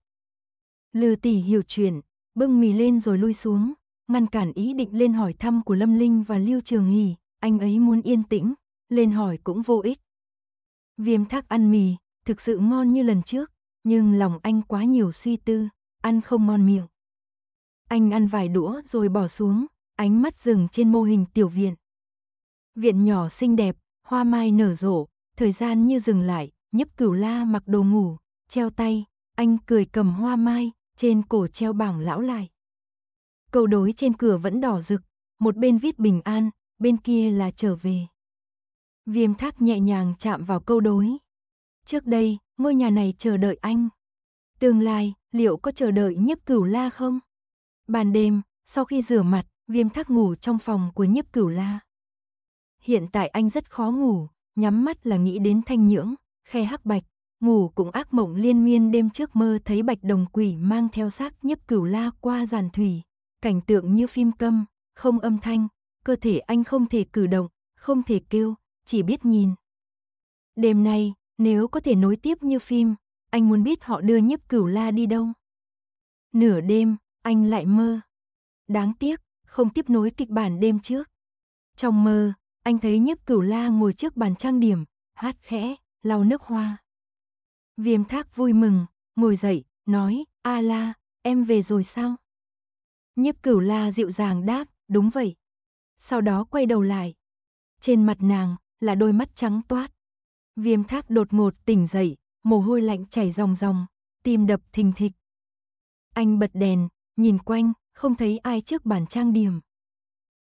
Lư Tỷ hiểu chuyện, bưng mì lên rồi lui xuống. Ngăn cản ý định lên hỏi thăm của Lâm Linh và Lưu Trường Hỷ, anh ấy muốn yên tĩnh, lên hỏi cũng vô ích. Viêm Thác ăn mì, thực sự ngon như lần trước, nhưng lòng anh quá nhiều suy tư, ăn không ngon miệng. Anh ăn vài đũa rồi bỏ xuống, ánh mắt dừng trên mô hình tiểu viện. Viện nhỏ xinh đẹp, hoa mai nở rộ, thời gian như dừng lại, Nhiếp Cửu La mặc đồ ngủ, treo tay, anh cười cầm hoa mai, trên cổ treo bảng lão lại. Câu đối trên cửa vẫn đỏ rực, một bên viết bình an, bên kia là trở về. Viêm Thác nhẹ nhàng chạm vào câu đối. Trước đây, ngôi nhà này chờ đợi anh. Tương lai, liệu có chờ đợi Nhiếp Cửu La không? Ban đêm, sau khi rửa mặt, Viêm Thác ngủ trong phòng của Nhiếp Cửu La. Hiện tại anh rất khó ngủ, nhắm mắt là nghĩ đến Thanh Nhưỡng, Khe Hắc Bạch, ngủ cũng ác mộng liên miên, đêm trước mơ thấy Bạch Đồng Quỷ mang theo xác Nhiếp Cửu La qua Giản Thủy, cảnh tượng như phim câm, không âm thanh, cơ thể anh không thể cử động, không thể kêu, chỉ biết nhìn. Đêm nay, nếu có thể nối tiếp như phim, anh muốn biết họ đưa Nhiếp Cửu La đi đâu. Nửa đêm, anh lại mơ. Đáng tiếc, không tiếp nối kịch bản đêm trước. Trong mơ, anh thấy Nhiếp Cửu La ngồi trước bàn trang điểm, hát khẽ, lau nước hoa. Viêm Thác vui mừng, ngồi dậy, nói, A La, em về rồi sao? Nhiếp Cửu La dịu dàng đáp, đúng vậy. Sau đó quay đầu lại. Trên mặt nàng là đôi mắt trắng toát. Viêm Thác đột ngột tỉnh dậy, mồ hôi lạnh chảy ròng ròng, tim đập thình thịch. Anh bật đèn, nhìn quanh, không thấy ai trước bàn trang điểm.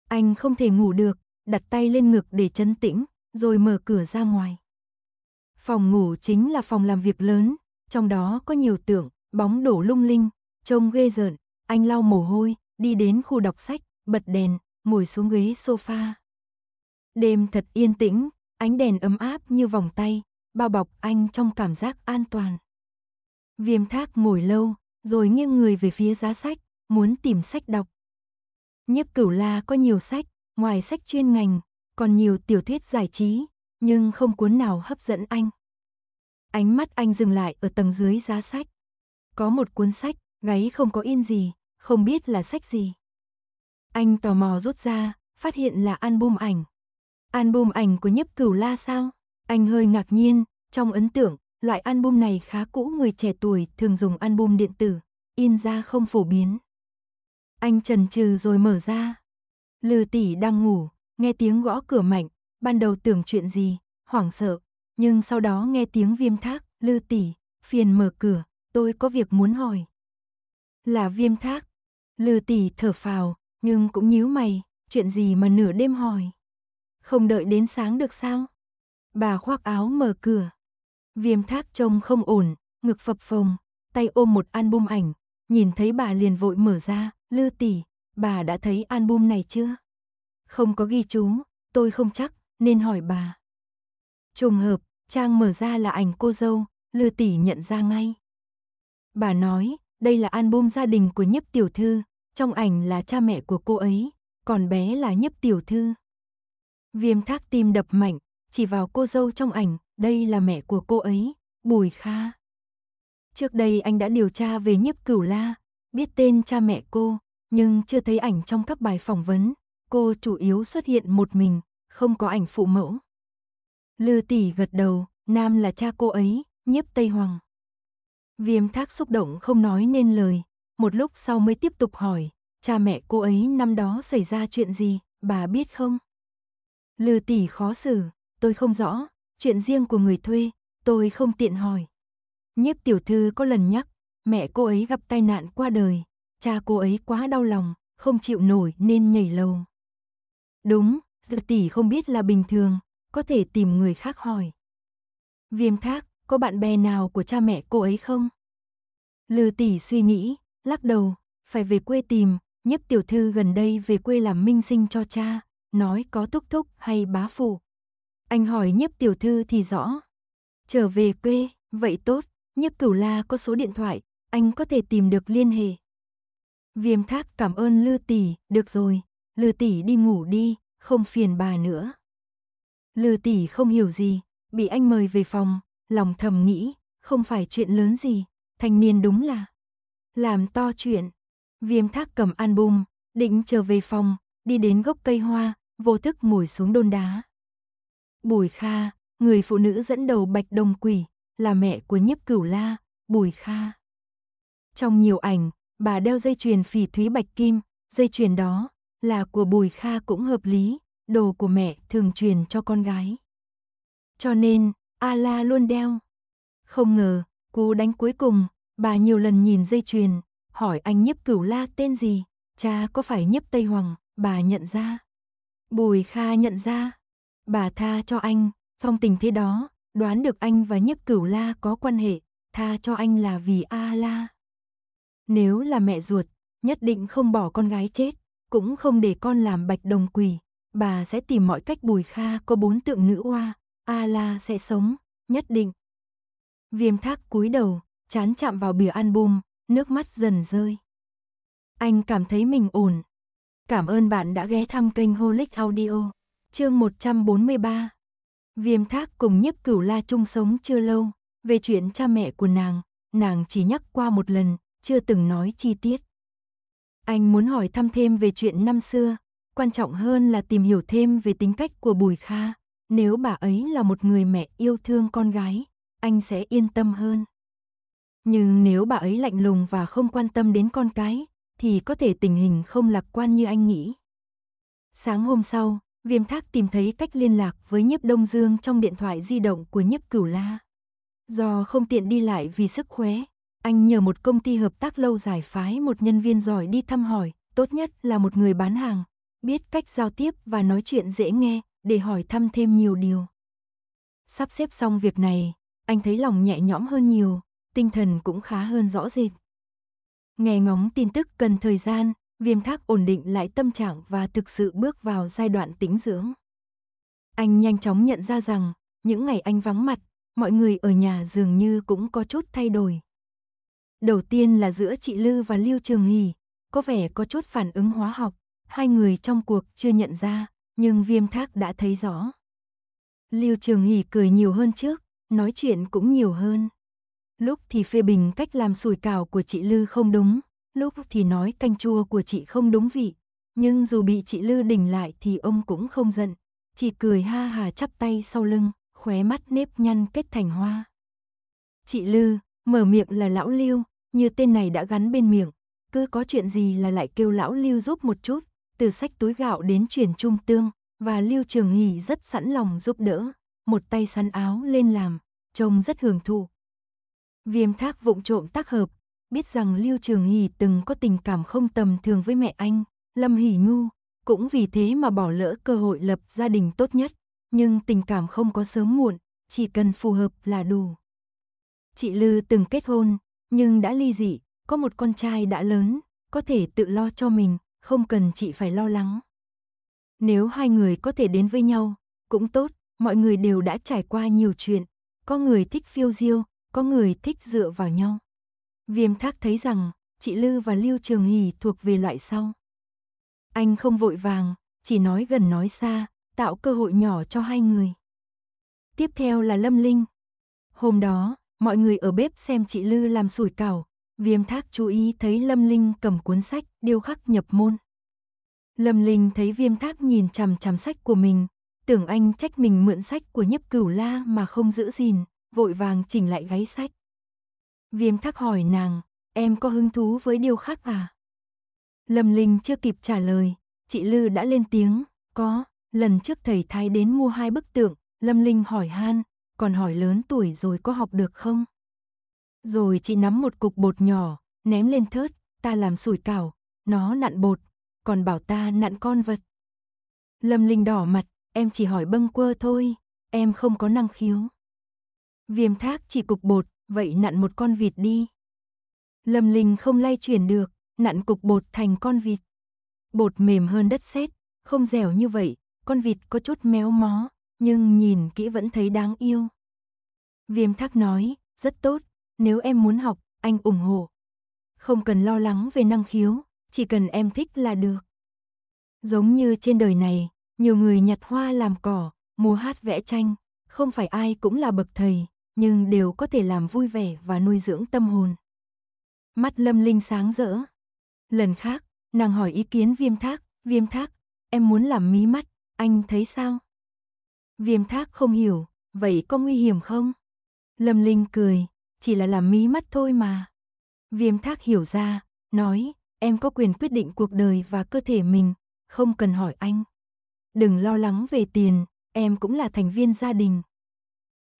Anh không thể ngủ được, đặt tay lên ngực để trấn tĩnh, rồi mở cửa ra ngoài. Phòng ngủ chính là phòng làm việc lớn, trong đó có nhiều tượng, bóng đổ lung linh, trông ghê rợn. Anh lau mồ hôi, đi đến khu đọc sách, bật đèn, ngồi xuống ghế sofa. Đêm thật yên tĩnh, ánh đèn ấm áp như vòng tay, bao bọc anh trong cảm giác an toàn. Viêm Thác ngồi lâu, rồi nghiêng người về phía giá sách, muốn tìm sách đọc. Nhiếp Cửu La có nhiều sách, ngoài sách chuyên ngành, còn nhiều tiểu thuyết giải trí, nhưng không cuốn nào hấp dẫn anh. Ánh mắt anh dừng lại ở tầng dưới giá sách. Có một cuốn sách, gáy không có in gì, không biết là sách gì. Anh tò mò rút ra, phát hiện là album ảnh. Album ảnh của Nhiếp Cửu La sao? Anh hơi ngạc nhiên, trong ấn tượng, loại album này khá cũ, người trẻ tuổi thường dùng album điện tử, in ra không phổ biến. Anh chần chừ rồi mở ra. Lư Tỷ đang ngủ, nghe tiếng gõ cửa mạnh, ban đầu tưởng chuyện gì, hoảng sợ, nhưng sau đó nghe tiếng Viêm Thác, Lư Tỷ, phiền mở cửa, tôi có việc muốn hỏi. Là Viêm Thác. Lư Tỷ thở phào, nhưng cũng nhíu mày, chuyện gì mà nửa đêm hỏi? Không đợi đến sáng được sao? Bà khoác áo mở cửa. Viêm Thác trông không ổn, ngực phập phồng, tay ôm một album ảnh, nhìn thấy bà liền vội mở ra, Lư Tỷ, bà đã thấy album này chưa? Không có ghi chú, tôi không chắc, nên hỏi bà. Trùng hợp, trang mở ra là ảnh cô dâu, Lư Tỷ nhận ra ngay. Bà nói, đây là album gia đình của Nhiếp tiểu thư, trong ảnh là cha mẹ của cô ấy, còn bé là Nhiếp tiểu thư. Viêm Thác tim đập mạnh, chỉ vào cô dâu trong ảnh, đây là mẹ của cô ấy, Bùi Kha. Trước đây anh đã điều tra về Nhiếp Cửu La, biết tên cha mẹ cô, nhưng chưa thấy ảnh trong các bài phỏng vấn. Cô chủ yếu xuất hiện một mình, không có ảnh phụ mẫu. Lư Tỷ gật đầu, nam là cha cô ấy, Nhiếp Tây Hoàng. Viêm Thác xúc động không nói nên lời, một lúc sau mới tiếp tục hỏi, cha mẹ cô ấy năm đó xảy ra chuyện gì, bà biết không? Lư Tỷ khó xử, tôi không rõ, chuyện riêng của người thuê, tôi không tiện hỏi. Nhiếp tiểu thư có lần nhắc, mẹ cô ấy gặp tai nạn qua đời, cha cô ấy quá đau lòng, không chịu nổi nên nhảy lầu. Đúng, Lư Tỷ không biết là bình thường, có thể tìm người khác hỏi. Viêm Thác, có bạn bè nào của cha mẹ cô ấy không? Lư Tỷ suy nghĩ, lắc đầu, phải về quê tìm, Nhiếp tiểu thư gần đây về quê làm minh sinh cho cha, nói có thúc thúc hay bá phụ. Anh hỏi Nhiếp tiểu thư thì rõ. Trở về quê, vậy tốt, Nhiếp Cửu La có số điện thoại, anh có thể tìm được liên hệ. Viêm Thác cảm ơn Lư Tỷ, được rồi, Lư Tỷ đi ngủ đi, không phiền bà nữa. Lư Tỷ không hiểu gì, bị anh mời về phòng, lòng thầm nghĩ, không phải chuyện lớn gì, thanh niên đúng là làm to chuyện. Viêm Thác cầm album, định trở về phòng, đi đến gốc cây hoa, vô thức ngồi xuống đôn đá. Bùi Kha, người phụ nữ dẫn đầu Bạch Đồng Quỷ, là mẹ của Nhiếp Cửu La, Bùi Kha. Trong nhiều ảnh, bà đeo dây chuyền phỉ thúy bạch kim, dây chuyền đó là của Bùi Kha cũng hợp lý, đồ của mẹ thường truyền cho con gái. Cho nên, A La luôn đeo. Không ngờ, cú đánh cuối cùng, bà nhiều lần nhìn dây chuyền, hỏi anh Nhiếp Cửu La tên gì, cha có phải Nhiếp Tây Hoàng, bà nhận ra. Bùi Kha nhận ra, bà tha cho anh, trong tình thế đó, đoán được anh và Nhiếp Cửu La có quan hệ, tha cho anh là vì A La. Nếu là mẹ ruột, nhất định không bỏ con gái chết, cũng không để con làm Bạch Đồng Quỷ, bà sẽ tìm mọi cách. Bùi Kha có bốn tượng nữ oa, A La sẽ sống, nhất định. Viêm Thác cúi đầu, trán chạm vào bìa album, nước mắt dần rơi. Anh cảm thấy mình ổn. Cảm ơn bạn đã ghé thăm kênh Holic Audio. Chương một trăm bốn mươi ba. Viêm Thác cùng Nhiếp Cửu La chung sống chưa lâu, về chuyện cha mẹ của nàng, nàng chỉ nhắc qua một lần, chưa từng nói chi tiết. Anh muốn hỏi thăm thêm về chuyện năm xưa, quan trọng hơn là tìm hiểu thêm về tính cách của Bùi Kha. Nếu bà ấy là một người mẹ yêu thương con gái, anh sẽ yên tâm hơn. Nhưng nếu bà ấy lạnh lùng và không quan tâm đến con cái, thì có thể tình hình không lạc quan như anh nghĩ. Sáng hôm sau, Viêm Thác tìm thấy cách liên lạc với Nhiếp Đông Dương trong điện thoại di động của Nhiếp Cửu La. Do không tiện đi lại vì sức khỏe, anh nhờ một công ty hợp tác lâu dài phái một nhân viên giỏi đi thăm hỏi, tốt nhất là một người bán hàng, biết cách giao tiếp và nói chuyện dễ nghe để hỏi thăm thêm nhiều điều. Sắp xếp xong việc này, anh thấy lòng nhẹ nhõm hơn nhiều, tinh thần cũng khá hơn rõ rệt. Nghe ngóng tin tức cần thời gian, Viêm Thác ổn định lại tâm trạng và thực sự bước vào giai đoạn tĩnh dưỡng. Anh nhanh chóng nhận ra rằng, những ngày anh vắng mặt, mọi người ở nhà dường như cũng có chút thay đổi. Đầu tiên là giữa chị Lư và Lưu Trường Hỷ, có vẻ có chút phản ứng hóa học, hai người trong cuộc chưa nhận ra, nhưng Viêm Thác đã thấy rõ. Lưu Trường Hỷ cười nhiều hơn trước, nói chuyện cũng nhiều hơn. Lúc thì phê bình cách làm sủi cảo của chị Lư không đúng, lúc thì nói canh chua của chị không đúng vị. Nhưng dù bị chị Lư đỉnh lại thì ông cũng không giận, chỉ cười ha hà chắp tay sau lưng, khóe mắt nếp nhăn kết thành hoa. Chị Lư, mở miệng là lão Lưu, như tên này đã gắn bên miệng, cứ có chuyện gì là lại kêu lão Lưu giúp một chút, từ xách túi gạo đến chuyển trung tương, và Lưu Trường Hỷ rất sẵn lòng giúp đỡ, một tay sắn áo lên làm, trông rất hưởng thụ. Viêm Thác vụng trộm tác hợp, biết rằng Lưu Trường Hỷ từng có tình cảm không tầm thường với mẹ anh, Lâm Hỷ Nhu, cũng vì thế mà bỏ lỡ cơ hội lập gia đình tốt nhất, nhưng tình cảm không có sớm muộn, chỉ cần phù hợp là đủ. Chị Lư từng kết hôn, nhưng đã ly dị, có một con trai đã lớn, có thể tự lo cho mình, không cần chị phải lo lắng. Nếu hai người có thể đến với nhau, cũng tốt, mọi người đều đã trải qua nhiều chuyện, có người thích phiêu diêu, có người thích dựa vào nhau. Viêm Thác thấy rằng, chị Lư và Lưu Trường Hỷ thuộc về loại sau. Anh không vội vàng, chỉ nói gần nói xa, tạo cơ hội nhỏ cho hai người. Tiếp theo là Lâm Linh. Hôm đó, mọi người ở bếp xem chị Lư làm sủi cảo, Viêm Thác chú ý thấy Lâm Linh cầm cuốn sách điêu khắc nhập môn. Lâm Linh thấy Viêm Thác nhìn chằm chằm sách của mình, tưởng anh trách mình mượn sách của Nhiếp Cửu La mà không giữ gìn, vội vàng chỉnh lại gáy sách. Viêm Thác hỏi nàng, em có hứng thú với điêu khắc à? Lâm Linh chưa kịp trả lời, chị Lư đã lên tiếng, có, lần trước thầy Thái đến mua hai bức tượng, Lâm Linh hỏi han, còn hỏi lớn tuổi rồi có học được không? Rồi chị nắm một cục bột nhỏ, ném lên thớt, ta làm sủi cảo, nó nặn bột, còn bảo ta nặn con vật. Lâm Linh đỏ mặt, em chỉ hỏi bâng quơ thôi, em không có năng khiếu. Viêm Thác chỉ cục bột, vậy nặn một con vịt đi. Lâm Linh không lay chuyển được, nặn cục bột thành con vịt. Bột mềm hơn đất sét, không dẻo như vậy, con vịt có chút méo mó, nhưng nhìn kỹ vẫn thấy đáng yêu. Viêm Thác nói, rất tốt, nếu em muốn học, anh ủng hộ. Không cần lo lắng về năng khiếu, chỉ cần em thích là được. Giống như trên đời này, nhiều người nhặt hoa làm cỏ, múa hát vẽ tranh, không phải ai cũng là bậc thầy, nhưng đều có thể làm vui vẻ và nuôi dưỡng tâm hồn. Mắt Lâm Linh sáng rỡ. Lần khác, nàng hỏi ý kiến Viêm Thác, Viêm Thác, em muốn làm mí mắt, anh thấy sao? Viêm Thác không hiểu, vậy có nguy hiểm không? Lâm Linh cười, chỉ là làm mí mắt thôi mà. Viêm Thác hiểu ra, nói, em có quyền quyết định cuộc đời và cơ thể mình, không cần hỏi anh. Đừng lo lắng về tiền, em cũng là thành viên gia đình.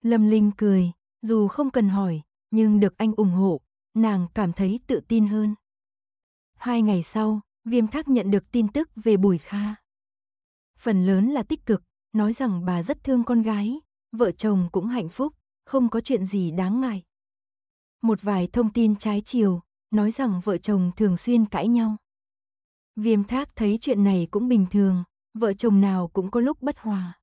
Lâm Linh cười, dù không cần hỏi, nhưng được anh ủng hộ, nàng cảm thấy tự tin hơn. Hai ngày sau, Viêm Thác nhận được tin tức về Bùi Kha. Phần lớn là tích cực, nói rằng bà rất thương con gái, vợ chồng cũng hạnh phúc, không có chuyện gì đáng ngại. Một vài thông tin trái chiều, nói rằng vợ chồng thường xuyên cãi nhau. Viêm Thác thấy chuyện này cũng bình thường, vợ chồng nào cũng có lúc bất hòa.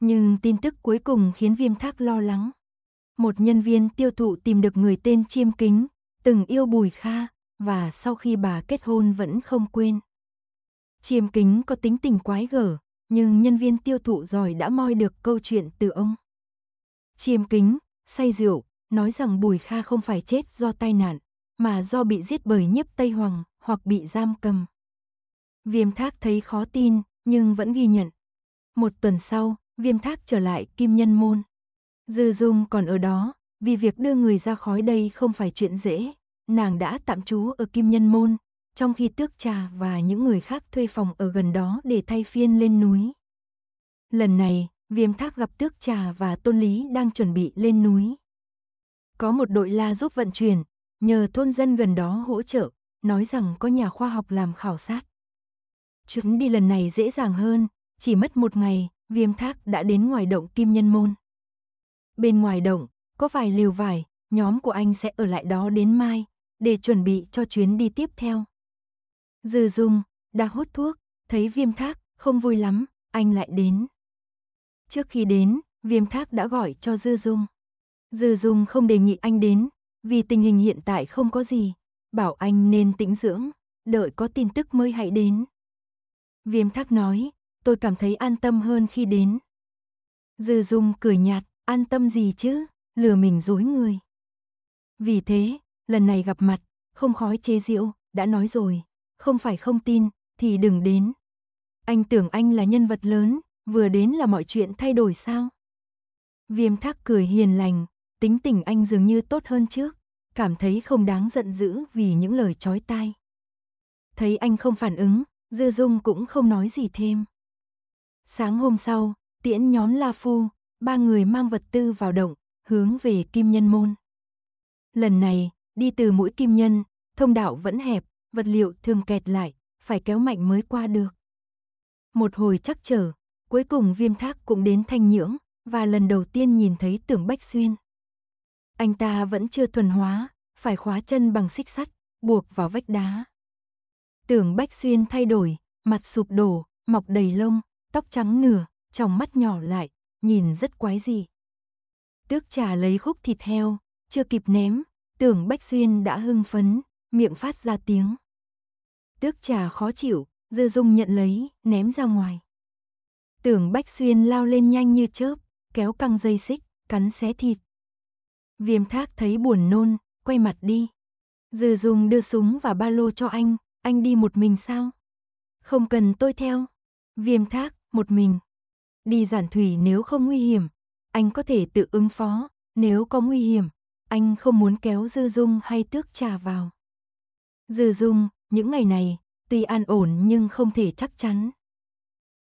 Nhưng tin tức cuối cùng khiến Viêm Thác lo lắng. một nhân viên tiêu thụ tìm được người tên Chiêm Kính, từng yêu Bùi Kha, và sau khi bà kết hôn vẫn không quên. Chiêm Kính có tính tình quái gở, nhưng nhân viên tiêu thụ giỏi đã moi được câu chuyện từ ông. Chiêm Kính, say rượu, nói rằng Bùi Kha không phải chết do tai nạn, mà do bị giết bởi Nhiếp Tây Hoàng hoặc bị giam cầm. Viêm Thác thấy khó tin, nhưng vẫn ghi nhận. Một tuần sau, Viêm Thác trở lại Kim Nhân Môn. Dư Dung còn ở đó, vì việc đưa người ra khỏi đây không phải chuyện dễ. Nàng đã tạm trú ở Kim Nhân Môn, trong khi Tước Trà và những người khác thuê phòng ở gần đó để thay phiên lên núi. Lần này, Viêm Thác gặp Tước Trà và Tôn Lý đang chuẩn bị lên núi. Có một đội la giúp vận chuyển, nhờ thôn dân gần đó hỗ trợ, nói rằng có nhà khoa học làm khảo sát. Chuyến đi lần này dễ dàng hơn, chỉ mất một ngày, Viêm Thác đã đến ngoài động Kim Nhân Môn. Bên ngoài động, có vài lều vải, nhóm của anh sẽ ở lại đó đến mai, để chuẩn bị cho chuyến đi tiếp theo. Dư Dung đã hút thuốc, thấy Viêm Thác không vui lắm, anh lại đến. Trước khi đến, Viêm Thác đã gọi cho Dư Dung. Dư Dung không đề nghị anh đến, vì tình hình hiện tại không có gì, bảo anh nên tĩnh dưỡng, đợi có tin tức mới hãy đến. Viêm Thác nói, tôi cảm thấy an tâm hơn khi đến. Dư Dung cười nhạt, an tâm gì chứ, lừa mình dối người. Vì thế, lần này gặp mặt, không khói chế giễu, đã nói rồi, không phải không tin, thì đừng đến. Anh tưởng anh là nhân vật lớn, vừa đến là mọi chuyện thay đổi sao? Viêm Thác cười hiền lành, tính tình anh dường như tốt hơn trước, cảm thấy không đáng giận dữ vì những lời chói tai. Thấy anh không phản ứng, Dư Dung cũng không nói gì thêm. Sáng hôm sau, tiễn nhóm La Phu, ba người mang vật tư vào động, hướng về Kim Nhân Môn. Lần này, đi từ mũi Kim Nhân, thông đạo vẫn hẹp, vật liệu thường kẹt lại, phải kéo mạnh mới qua được. Một hồi trắc trở, cuối cùng Viêm Thác cũng đến Thanh Nhưỡng, và lần đầu tiên nhìn thấy Tưởng Bách Xuyên. Anh ta vẫn chưa thuần hóa, phải khóa chân bằng xích sắt, buộc vào vách đá. Tưởng Bách Xuyên thay đổi, mặt sụp đổ, mọc đầy lông, tóc trắng nửa, trong mắt nhỏ lại, nhìn rất quái dị. Tước Trà lấy khúc thịt heo, chưa kịp ném, Tưởng Bách Xuyên đã hưng phấn, miệng phát ra tiếng. Tước Trà khó chịu, Dư Dung nhận lấy, ném ra ngoài. Tưởng Bách Xuyên lao lên nhanh như chớp, kéo căng dây xích, cắn xé thịt. Viêm Thác thấy buồn nôn, quay mặt đi. Dư Dung đưa súng và ba lô cho anh, anh đi một mình sao? Không cần tôi theo. Viêm Thác, một mình. Đi Giản Thủy nếu không nguy hiểm, anh có thể tự ứng phó, nếu có nguy hiểm, anh không muốn kéo Dư Dung hay Tước Trà vào. Dư Dung, những ngày này, tuy an ổn nhưng không thể chắc chắn.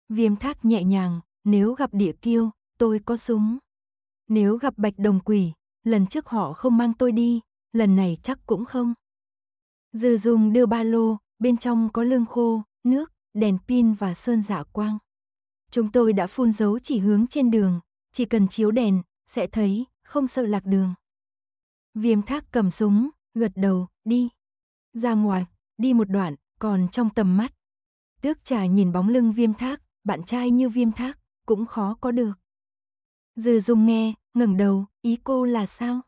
Viêm Thác nhẹ nhàng, nếu gặp địa kiêu, tôi có súng. Nếu gặp Bạch Đồng Quỷ, lần trước họ không mang tôi đi, lần này chắc cũng không. Dư Dung đưa ba lô, bên trong có lương khô, nước, đèn pin và sơn dạ quang. Chúng tôi đã phun dấu chỉ hướng trên đường, chỉ cần chiếu đèn, sẽ thấy, không sợ lạc đường. Viêm Thác cầm súng, gật đầu, đi. Ra ngoài, đi một đoạn, còn trong tầm mắt. Tước Trà nhìn bóng lưng Viêm Thác, bạn trai như Viêm Thác, cũng khó có được. Dư Dung nghe, ngẩng đầu, ý cô là sao?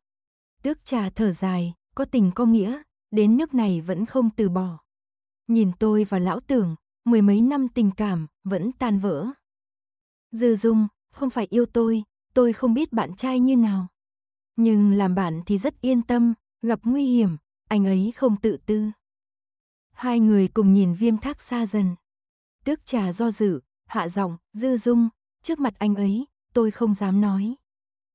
Tước Trà thở dài, có tình có nghĩa, đến nước này vẫn không từ bỏ. Nhìn tôi và lão Tưởng, mười mấy năm tình cảm, vẫn tan vỡ. Dư Dung, không phải yêu tôi, tôi không biết bạn trai như nào. Nhưng làm bạn thì rất yên tâm, gặp nguy hiểm, anh ấy không tự tư. Hai người cùng nhìn Viêm Thác xa dần. Tước Trà do dự, hạ giọng, Dư Dung, trước mặt anh ấy, tôi không dám nói.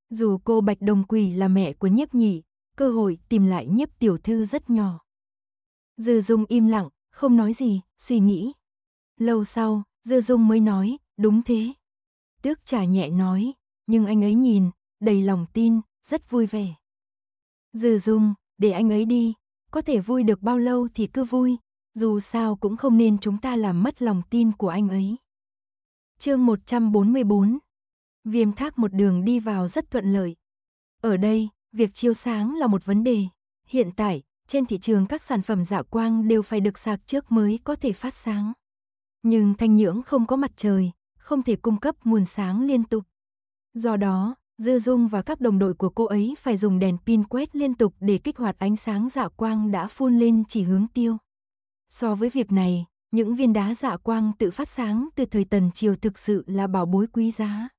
Dù cô Bạch Đồng Quỷ là mẹ của Nhiếp nhị, cơ hội tìm lại Nhiếp tiểu thư rất nhỏ. Dư Dung im lặng, không nói gì, suy nghĩ. Lâu sau, Dư Dung mới nói, đúng thế. Tước Trà nhẹ nói, nhưng anh ấy nhìn, đầy lòng tin, rất vui vẻ. Dư Dung, để anh ấy đi, có thể vui được bao lâu thì cứ vui, dù sao cũng không nên chúng ta làm mất lòng tin của anh ấy. Chương một trăm bốn mươi bốn. Viêm Thác một đường đi vào rất thuận lợi. Ở đây, việc chiếu sáng là một vấn đề. Hiện tại, trên thị trường các sản phẩm dạ quang đều phải được sạc trước mới có thể phát sáng. Nhưng Thanh Nhưỡng không có mặt trời, không thể cung cấp nguồn sáng liên tục. Do đó, Dư Dung và các đồng đội của cô ấy phải dùng đèn pin quét liên tục để kích hoạt ánh sáng dạ quang đã phun lên chỉ hướng Tiêu. So với việc này, những viên đá dạ quang tự phát sáng từ thời Tần Triều thực sự là bảo bối quý giá.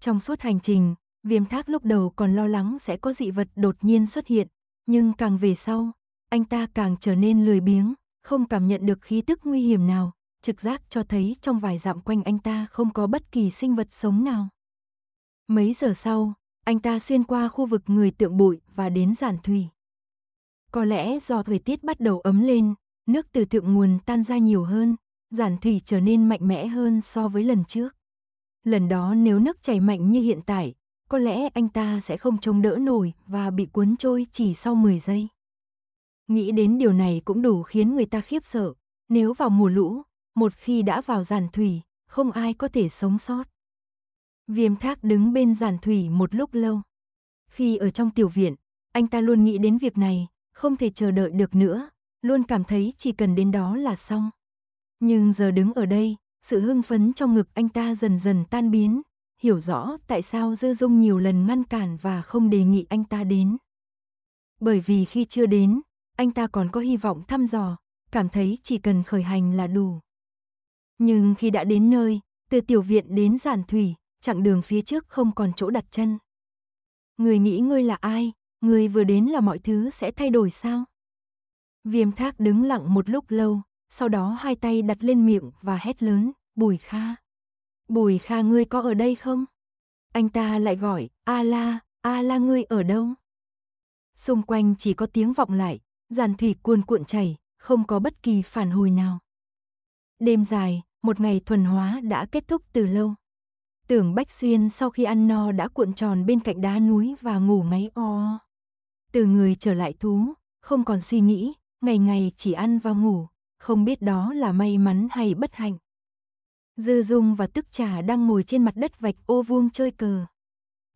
Trong suốt hành trình, Viêm Thác lúc đầu còn lo lắng sẽ có dị vật đột nhiên xuất hiện, nhưng càng về sau, anh ta càng trở nên lười biếng, không cảm nhận được khí tức nguy hiểm nào, trực giác cho thấy trong vài dặm quanh anh ta không có bất kỳ sinh vật sống nào. Mấy giờ sau, anh ta xuyên qua khu vực người tượng bụi và đến Giản Thủy. Có lẽ do thời tiết bắt đầu ấm lên, nước từ thượng nguồn tan ra nhiều hơn, Giản Thủy trở nên mạnh mẽ hơn so với lần trước. Lần đó nếu nước chảy mạnh như hiện tại, có lẽ anh ta sẽ không chống đỡ nổi và bị cuốn trôi chỉ sau mười giây. Nghĩ đến điều này cũng đủ khiến người ta khiếp sợ. Nếu vào mùa lũ, một khi đã vào Giản Thủy, không ai có thể sống sót. Viêm Thác đứng bên Giản Thủy một lúc lâu. Khi ở trong tiểu viện, anh ta luôn nghĩ đến việc này, không thể chờ đợi được nữa, luôn cảm thấy chỉ cần đến đó là xong. Nhưng giờ đứng ở đây, sự hưng phấn trong ngực anh ta dần dần tan biến, hiểu rõ tại sao Dư Dung nhiều lần ngăn cản và không đề nghị anh ta đến. Bởi vì khi chưa đến, anh ta còn có hy vọng thăm dò, cảm thấy chỉ cần khởi hành là đủ. Nhưng khi đã đến nơi, từ tiểu viện đến Giản Thủy, chặng đường phía trước không còn chỗ đặt chân. Người nghĩ ngươi là ai, người vừa đến là mọi thứ sẽ thay đổi sao? Viêm Thác đứng lặng một lúc lâu, sau đó hai tay đặt lên miệng và hét lớn, Bùi Kha. Bùi Kha, ngươi có ở đây không? Anh ta lại gọi, A La, A La, ngươi ở đâu? Xung quanh chỉ có tiếng vọng lại, Giản Thủy cuồn cuộn chảy, không có bất kỳ phản hồi nào. Đêm dài, một ngày thuần hóa đã kết thúc từ lâu. Tưởng Bách Xuyên sau khi ăn no đã cuộn tròn bên cạnh đá núi và ngủ ngáy o o. Từ người trở lại thú, không còn suy nghĩ, ngày ngày chỉ ăn và ngủ, không biết đó là may mắn hay bất hạnh. Dư Dung và Tước Trà đang ngồi trên mặt đất vạch ô vuông chơi cờ.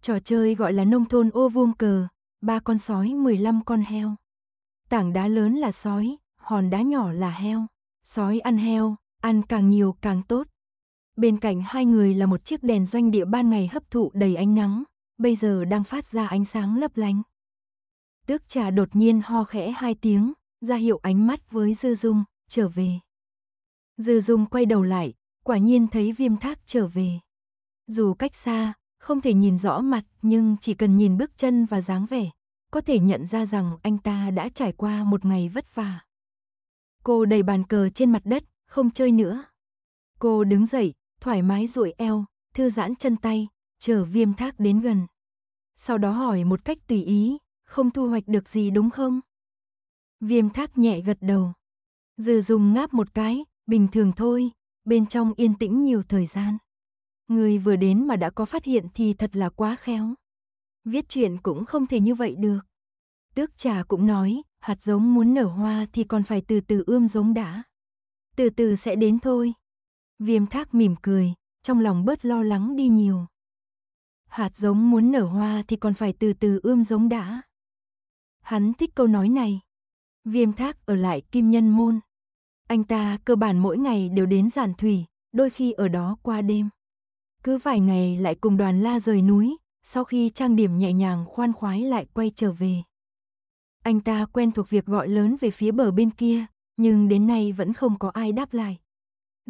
Trò chơi gọi là nông thôn ô vuông cờ, ba con sói mười lăm con heo. Tảng đá lớn là sói, hòn đá nhỏ là heo. Sói ăn heo, ăn càng nhiều càng tốt. Bên cạnh hai người là một chiếc đèn doanh địa ban ngày hấp thụ đầy ánh nắng, bây giờ đang phát ra ánh sáng lấp lánh. Tước Trà đột nhiên ho khẽ hai tiếng, ra hiệu ánh mắt với Dư Dung, trở về. Dư Dung quay đầu lại, quả nhiên thấy Viêm Thác trở về. Dù cách xa, không thể nhìn rõ mặt, nhưng chỉ cần nhìn bước chân và dáng vẻ, có thể nhận ra rằng anh ta đã trải qua một ngày vất vả. Cô đẩy bàn cờ trên mặt đất, không chơi nữa. Cô đứng dậy, thoải mái duỗi eo, thư giãn chân tay, chờ Viêm Thác đến gần. Sau đó hỏi một cách tùy ý, không thu hoạch được gì đúng không? Viêm Thác nhẹ gật đầu. Dư Dung ngáp một cái, bình thường thôi, bên trong yên tĩnh nhiều thời gian. Người vừa đến mà đã có phát hiện thì thật là quá khéo. Viết chuyện cũng không thể như vậy được. Tước Trà cũng nói, hạt giống muốn nở hoa thì còn phải từ từ ươm giống đã. Từ từ sẽ đến thôi. Viêm Thác mỉm cười, trong lòng bớt lo lắng đi nhiều. Hạt giống muốn nở hoa thì còn phải từ từ ươm giống đã. Hắn thích câu nói này. Viêm Thác ở lại Kim Nhân Môn. Anh ta cơ bản mỗi ngày đều đến Giản Thủy, đôi khi ở đó qua đêm. Cứ vài ngày lại cùng đoàn la rời núi, sau khi trang điểm nhẹ nhàng khoan khoái lại quay trở về. Anh ta quen thuộc việc gọi lớn về phía bờ bên kia, nhưng đến nay vẫn không có ai đáp lại.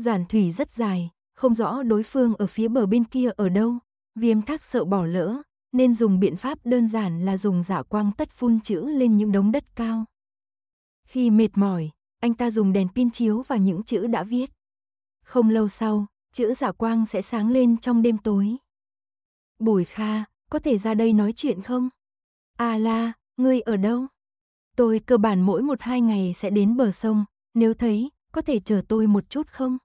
Giản Thủy rất dài, không rõ đối phương ở phía bờ bên kia ở đâu. Viêm Thác sợ bỏ lỡ, nên dùng biện pháp đơn giản là dùng dạ quang tất phun chữ lên những đống đất cao. Khi mệt mỏi, anh ta dùng đèn pin chiếu vào những chữ đã viết. Không lâu sau, chữ dạ quang sẽ sáng lên trong đêm tối. Bùi Kha, có thể ra đây nói chuyện không? À la, ngươi ở đâu? Tôi cơ bản mỗi một hai ngày sẽ đến bờ sông, nếu thấy, có thể chờ tôi một chút không?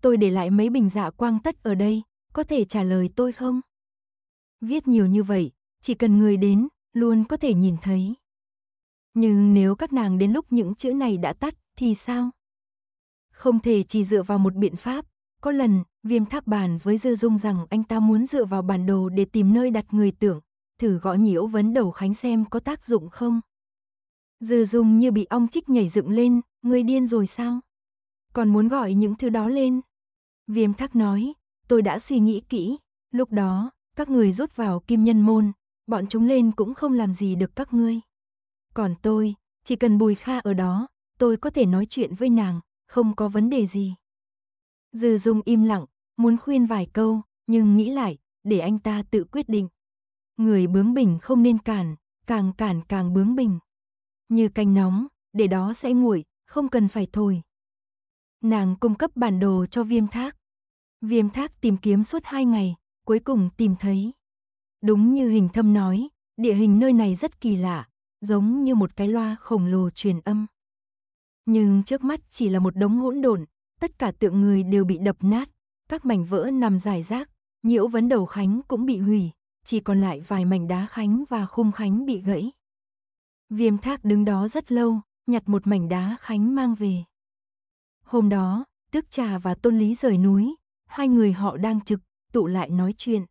Tôi để lại mấy bình dạ quang tất ở đây, có thể trả lời tôi không? Viết nhiều như vậy, chỉ cần người đến, luôn có thể nhìn thấy. Nhưng nếu các nàng đến lúc những chữ này đã tắt, thì sao? Không thể chỉ dựa vào một biện pháp. Có lần, Viêm Thác bàn với Dư Dung rằng anh ta muốn dựa vào bản đồ để tìm nơi đặt người tưởng, thử gõ nhiễu vấn đầu khánh xem có tác dụng không. Dư Dung như bị ong chích nhảy dựng lên, ngươi điên rồi sao? Còn muốn gọi những thứ đó lên? Viêm Thác nói, tôi đã suy nghĩ kỹ, lúc đó, Các người rút vào Kim Nhân Môn, bọn chúng lên cũng không làm gì được các ngươi. Còn tôi, chỉ cần Bùi Kha ở đó, tôi có thể nói chuyện với nàng, không có vấn đề gì. Dư Dung im lặng, muốn khuyên vài câu, nhưng nghĩ lại, để anh ta tự quyết định. Người bướng bỉnh không nên cản, càng cản càng bướng bỉnh. Như canh nóng, để đó sẽ nguội, không cần phải thổi. Nàng cung cấp bản đồ cho Viêm Thác. Viêm Thác tìm kiếm suốt hai ngày, cuối cùng tìm thấy. Đúng như Hình Thâm nói, địa hình nơi này rất kỳ lạ, giống như một cái loa khổng lồ truyền âm. Nhưng trước mắt chỉ là một đống hỗn độn, tất cả tượng người đều bị đập nát, các mảnh vỡ nằm rải rác, nhiễu vấn đầu khánh cũng bị hủy, chỉ còn lại vài mảnh đá khánh và khung khánh bị gãy. Viêm Thác đứng đó rất lâu, nhặt một mảnh đá khánh mang về. Hôm đó, Tước Trà và Tôn Lý rời núi, hai người họ đang trực, tụ lại nói chuyện.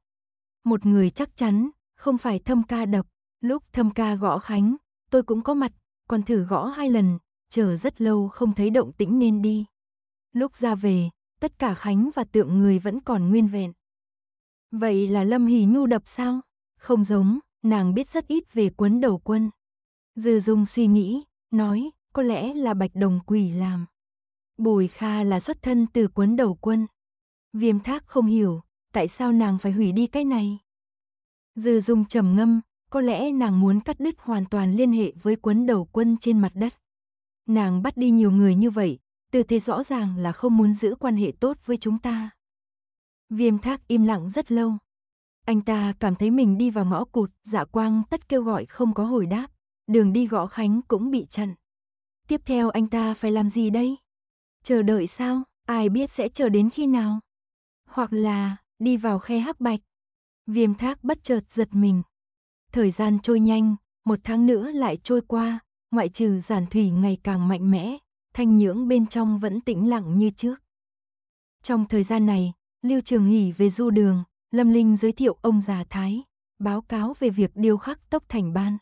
Một người chắc chắn, không phải Thâm Ca đập, lúc Thâm Ca gõ khánh, tôi cũng có mặt, còn thử gõ hai lần, chờ rất lâu không thấy động tĩnh nên đi. Lúc ra về, tất cả khánh và tượng người vẫn còn nguyên vẹn. Vậy là Lâm Hỷ Nhu đập sao? Không giống, nàng biết rất ít về Quấn Đầu Quân. Dư Dung suy nghĩ, nói, có lẽ là Bạch Đồng Quỷ làm. Bùi Kha là xuất thân từ Quấn Đầu Quân. Viêm Thác không hiểu, tại sao nàng phải hủy đi cái này? Dư Dung trầm ngâm, có lẽ nàng muốn cắt đứt hoàn toàn liên hệ với Quấn Đầu Quân trên mặt đất. Nàng bắt đi nhiều người như vậy, tư thế rõ ràng là không muốn giữ quan hệ tốt với chúng ta. Viêm Thác im lặng rất lâu. Anh ta cảm thấy mình đi vào ngõ cụt, dạ quang tất kêu gọi không có hồi đáp. Đường đi gõ khánh cũng bị chặn. Tiếp theo anh ta phải làm gì đây? Chờ đợi sao? Ai biết sẽ chờ đến khi nào? Hoặc là đi vào Khe Hắc Bạch. Viêm Thác bất chợt giật mình. Thời gian trôi nhanh, một tháng nữa lại trôi qua. Ngoại trừ Giản Thủy ngày càng mạnh mẽ, Thanh Nhưỡng bên trong vẫn tĩnh lặng như trước. Trong thời gian này, Lưu Trường Hỷ về du đường, Lâm Linh giới thiệu ông già Thái, báo cáo về việc điêu khắc tốc thành ban.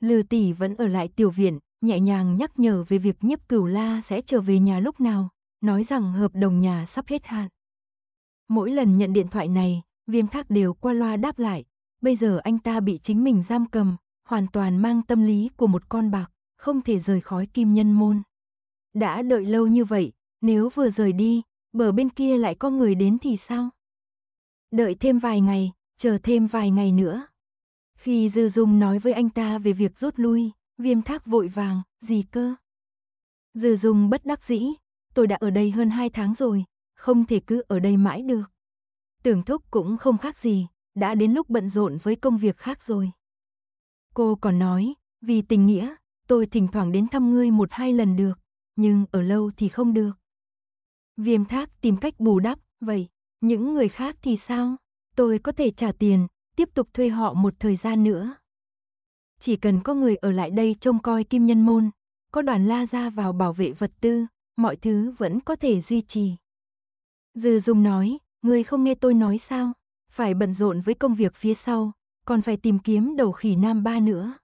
Lư Tỷ vẫn ở lại tiểu viện, nhẹ nhàng nhắc nhở về việc Nhiếp Cửu La sẽ trở về nhà lúc nào, nói rằng hợp đồng nhà sắp hết hạn. Mỗi lần nhận điện thoại này, Viêm Thác đều qua loa đáp lại, bây giờ anh ta bị chính mình giam cầm, hoàn toàn mang tâm lý của một con bạc, không thể rời khỏi Kim Nhân Môn. Đã đợi lâu như vậy, nếu vừa rời đi, bờ bên kia lại có người đến thì sao? Đợi thêm vài ngày, chờ thêm vài ngày nữa. Khi Dư Dung nói với anh ta về việc rút lui, Viêm Thác vội vàng, gì cơ? Dư Dung bất đắc dĩ, tôi đã ở đây hơn hai tháng rồi, không thể cứ ở đây mãi được. Tưởng Thúc cũng không khác gì, đã đến lúc bận rộn với công việc khác rồi. Cô còn nói, vì tình nghĩa, tôi thỉnh thoảng đến thăm ngươi một hai lần được, nhưng ở lâu thì không được. Viêm Thác tìm cách bù đắp, vậy, những người khác thì sao? Tôi có thể trả tiền, tiếp tục thuê họ một thời gian nữa. Chỉ cần có người ở lại đây trông coi Kim Nhân Môn, có đoàn La ra vào bảo vệ vật tư, mọi thứ vẫn có thể duy trì. Dư Dung nói, ngươi không nghe tôi nói sao? Phải bận rộn với công việc phía sau, còn phải tìm kiếm đầu khỉ Nam Ba nữa.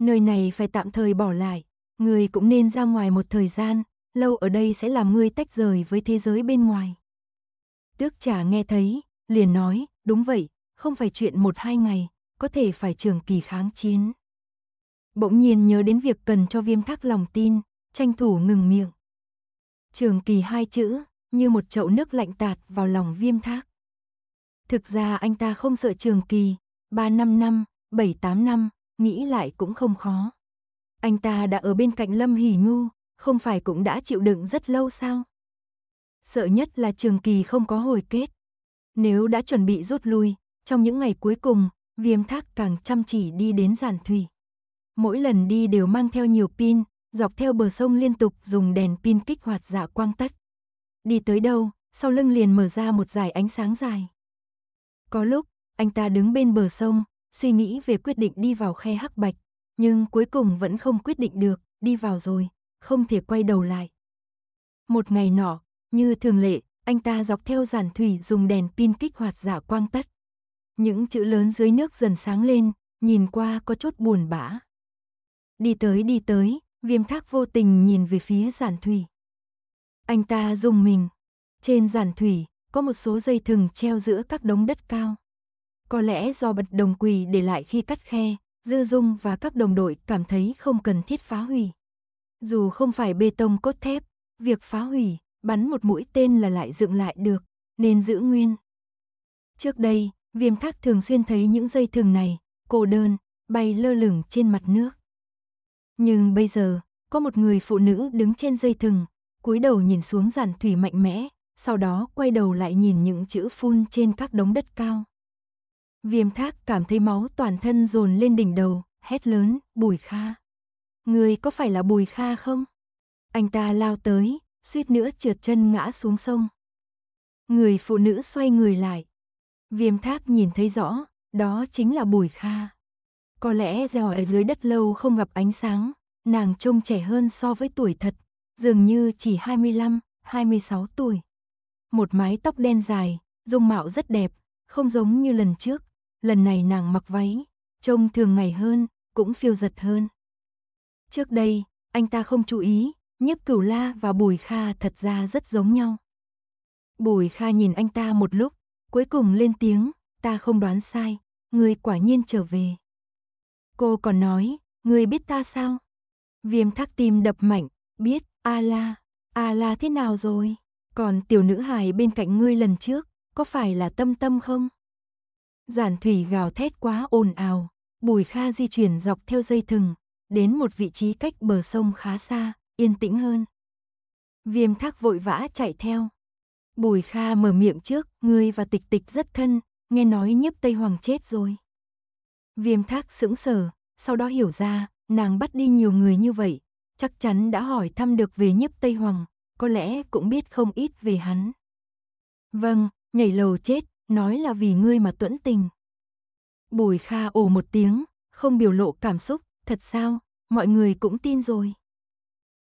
Nơi này phải tạm thời bỏ lại, ngươi cũng nên ra ngoài một thời gian, lâu ở đây sẽ làm ngươi tách rời với thế giới bên ngoài. Tước Trà nghe thấy, liền nói, đúng vậy, không phải chuyện một hai ngày, có thể phải trường kỳ kháng chiến. Bỗng nhiên nhớ đến việc cần cho Viêm Thác lòng tin, tranh thủ ngừng miệng. Trường kỳ hai chữ, như một chậu nước lạnh tạt vào lòng Viêm Thác. Thực ra anh ta không sợ trường kỳ, ba năm năm, bảy tám năm, nghĩ lại cũng không khó. Anh ta đã ở bên cạnh Lâm Hỷ Nhu, không phải cũng đã chịu đựng rất lâu sao? Sợ nhất là trường kỳ không có hồi kết. Nếu đã chuẩn bị rút lui, trong những ngày cuối cùng, Viêm Thác càng chăm chỉ đi đến Giản Thủy. Mỗi lần đi đều mang theo nhiều pin, dọc theo bờ sông liên tục dùng đèn pin kích hoạt dạ quang tắt. Đi tới đâu, sau lưng liền mở ra một dải ánh sáng dài. Có lúc, anh ta đứng bên bờ sông, suy nghĩ về quyết định đi vào Khe Hắc Bạch, nhưng cuối cùng vẫn không quyết định được, đi vào rồi, không thể quay đầu lại. Một ngày nọ, như thường lệ, anh ta dọc theo Giản Thủy dùng đèn pin kích hoạt dạ quang tắt. Những chữ lớn dưới nước dần sáng lên, nhìn qua có chút buồn bã. Đi tới đi tới, Viêm Thác vô tình nhìn về phía Giản Thủy. Anh ta rùng mình. Trên Giản Thủy, có một số dây thừng treo giữa các đống đất cao. Có lẽ do Bạch Đồng Quỷ để lại khi cắt khe, Dư Dung và các đồng đội cảm thấy không cần thiết phá hủy. Dù không phải bê tông cốt thép, việc phá hủy, bắn một mũi tên là lại dựng lại được, nên giữ nguyên. Trước đây, Viêm Thác thường xuyên thấy những dây thừng này, cô đơn, bay lơ lửng trên mặt nước. Nhưng bây giờ, có một người phụ nữ đứng trên dây thừng, cúi đầu nhìn xuống giàn thủy mạnh mẽ, sau đó quay đầu lại nhìn những chữ phun trên các đống đất cao. Viêm Thác cảm thấy máu toàn thân dồn lên đỉnh đầu, hét lớn, Bùi Kha. Người có phải là Bùi Kha không? Anh ta lao tới, suýt nữa trượt chân ngã xuống sông. Người phụ nữ xoay người lại. Viêm Thác nhìn thấy rõ, đó chính là Bùi Kha. Có lẽ do ở dưới đất lâu không gặp ánh sáng, nàng trông trẻ hơn so với tuổi thật, dường như chỉ hai mươi lăm, hai mươi sáu tuổi. Một mái tóc đen dài, dung mạo rất đẹp, không giống như lần trước. Lần này nàng mặc váy, trông thường ngày hơn, cũng phiêu giật hơn. Trước đây, anh ta không chú ý, Nhiếp Cửu La và Bùi Kha thật ra rất giống nhau. Bùi Kha nhìn anh ta một lúc, cuối cùng lên tiếng, ta không đoán sai, ngươi quả nhiên trở về. Cô còn nói, ngươi biết ta sao? Viêm Thác tim đập mạnh, biết, a la, a la thế nào rồi? Còn tiểu nữ hài bên cạnh ngươi lần trước, có phải là Tâm Tâm không? Giản Thủy gào thét quá ồn ào, Bùi Kha di chuyển dọc theo dây thừng, đến một vị trí cách bờ sông khá xa, yên tĩnh hơn. Viêm Thác vội vã chạy theo. Bùi Kha mở miệng trước, ngươi và Tịch Tịch rất thân, nghe nói Nhiếp Tây Hoàng chết rồi. Viêm Thác sững sờ, sau đó hiểu ra, nàng bắt đi nhiều người như vậy, chắc chắn đã hỏi thăm được về Nhiếp Tây Hoàng, có lẽ cũng biết không ít về hắn. Vâng, nhảy lầu chết, nói là vì ngươi mà tuẫn tình. Bùi Kha ồ một tiếng, không biểu lộ cảm xúc, thật sao, mọi người cũng tin rồi.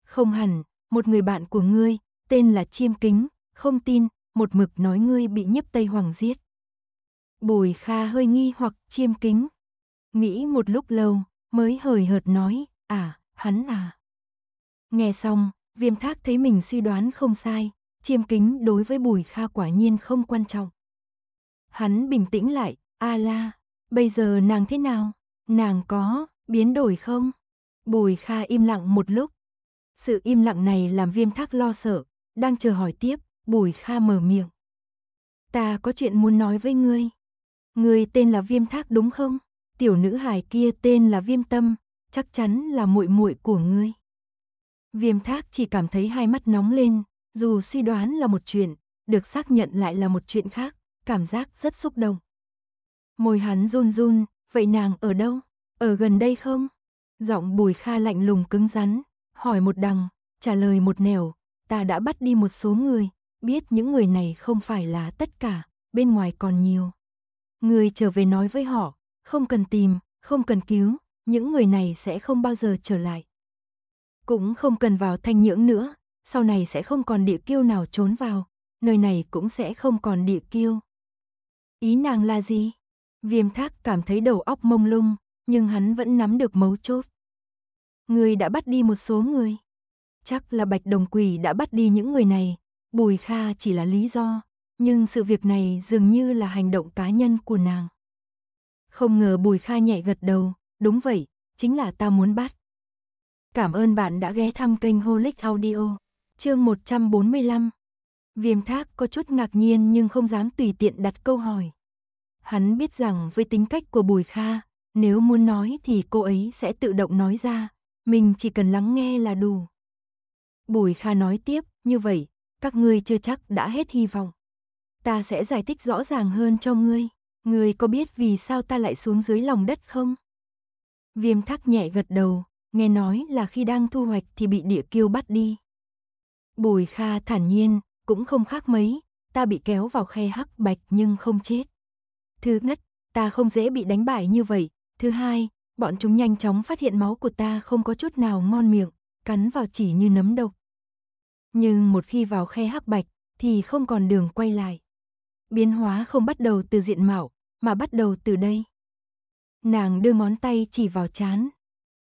Không hẳn, một người bạn của ngươi, tên là Chiêm Kính, không tin, một mực nói ngươi bị Nhiếp Tây Hoàng giết. Bùi Kha hơi nghi hoặc Chiêm Kính. Nghĩ một lúc lâu, mới hời hợt nói, à, hắn à. Nghe xong, Viêm Thác thấy mình suy đoán không sai, Chiêm Kính đối với Bùi Kha quả nhiên không quan trọng. Hắn bình tĩnh lại, a la, bây giờ nàng thế nào? Nàng có biến đổi không? Bùi Kha im lặng một lúc. Sự im lặng này làm Viêm Thác lo sợ, đang chờ hỏi tiếp, Bùi Kha mở miệng. Ta có chuyện muốn nói với ngươi. Ngươi tên là Viêm Thác đúng không? Tiểu nữ hài kia tên là Viêm Tâm, chắc chắn là muội muội của ngươi. Viêm Thác chỉ cảm thấy hai mắt nóng lên, dù suy đoán là một chuyện, được xác nhận lại là một chuyện khác, cảm giác rất xúc động. Môi hắn run run, vậy nàng ở đâu? Ở gần đây không? Giọng Bùi Kha lạnh lùng cứng rắn, hỏi một đằng, trả lời một nẻo, ta đã bắt đi một số người, biết những người này không phải là tất cả, bên ngoài còn nhiều. Ngươi trở về nói với họ, không cần tìm, không cần cứu, những người này sẽ không bao giờ trở lại. Cũng không cần vào Thanh Nhưỡng nữa, sau này sẽ không còn địa kiêu nào trốn vào, nơi này cũng sẽ không còn địa kiêu. Ý nàng là gì? Viêm Thác cảm thấy đầu óc mông lung, nhưng hắn vẫn nắm được mấu chốt. Người đã bắt đi một số người. Chắc là Bạch Đồng Quỷ đã bắt đi những người này, Bùi Kha chỉ là lý do, nhưng sự việc này dường như là hành động cá nhân của nàng. Không ngờ Bùi Kha nhẹ gật đầu, đúng vậy, chính là ta muốn bắt. Cảm ơn bạn đã ghé thăm kênh Holic Audio, chương một trăm bốn mươi lăm. Viêm Thác có chút ngạc nhiên nhưng không dám tùy tiện đặt câu hỏi. Hắn biết rằng với tính cách của Bùi Kha, nếu muốn nói thì cô ấy sẽ tự động nói ra, mình chỉ cần lắng nghe là đủ. Bùi Kha nói tiếp, như vậy, các ngươi chưa chắc đã hết hy vọng. Ta sẽ giải thích rõ ràng hơn cho ngươi. Ngươi có biết vì sao ta lại xuống dưới lòng đất không? Viêm Thác nhẹ gật đầu, nghe nói là khi đang thu hoạch thì bị địa kiêu bắt đi. Bùi Kha thản nhiên, cũng không khác mấy, ta bị kéo vào khe Hắc Bạch nhưng không chết. Thứ nhất, ta không dễ bị đánh bại như vậy. Thứ hai, bọn chúng nhanh chóng phát hiện máu của ta không có chút nào ngon miệng, cắn vào chỉ như nấm độc. Nhưng một khi vào khe Hắc Bạch thì không còn đường quay lại. Biến hóa không bắt đầu từ diện mạo, mà bắt đầu từ đây. Nàng đưa ngón tay chỉ vào trán.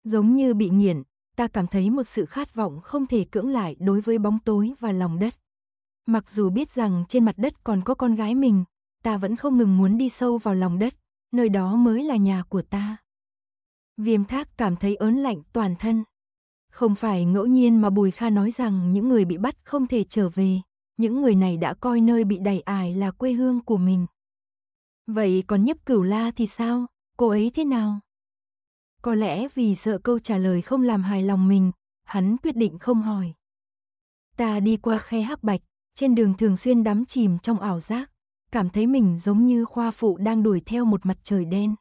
Giống như bị nghiền, ta cảm thấy một sự khát vọng không thể cưỡng lại đối với bóng tối và lòng đất. Mặc dù biết rằng trên mặt đất còn có con gái mình, ta vẫn không ngừng muốn đi sâu vào lòng đất, nơi đó mới là nhà của ta. Viêm Thác cảm thấy ớn lạnh toàn thân. Không phải ngẫu nhiên mà Bùi Kha nói rằng những người bị bắt không thể trở về, những người này đã coi nơi bị đày ải là quê hương của mình. Vậy còn Nhiếp Cửu La thì sao, cô ấy thế nào? Có lẽ vì sợ câu trả lời không làm hài lòng mình, hắn quyết định không hỏi. Ta đi qua khe Hắc Bạch, trên đường thường xuyên đắm chìm trong ảo giác, cảm thấy mình giống như khoa phụ đang đuổi theo một mặt trời đen.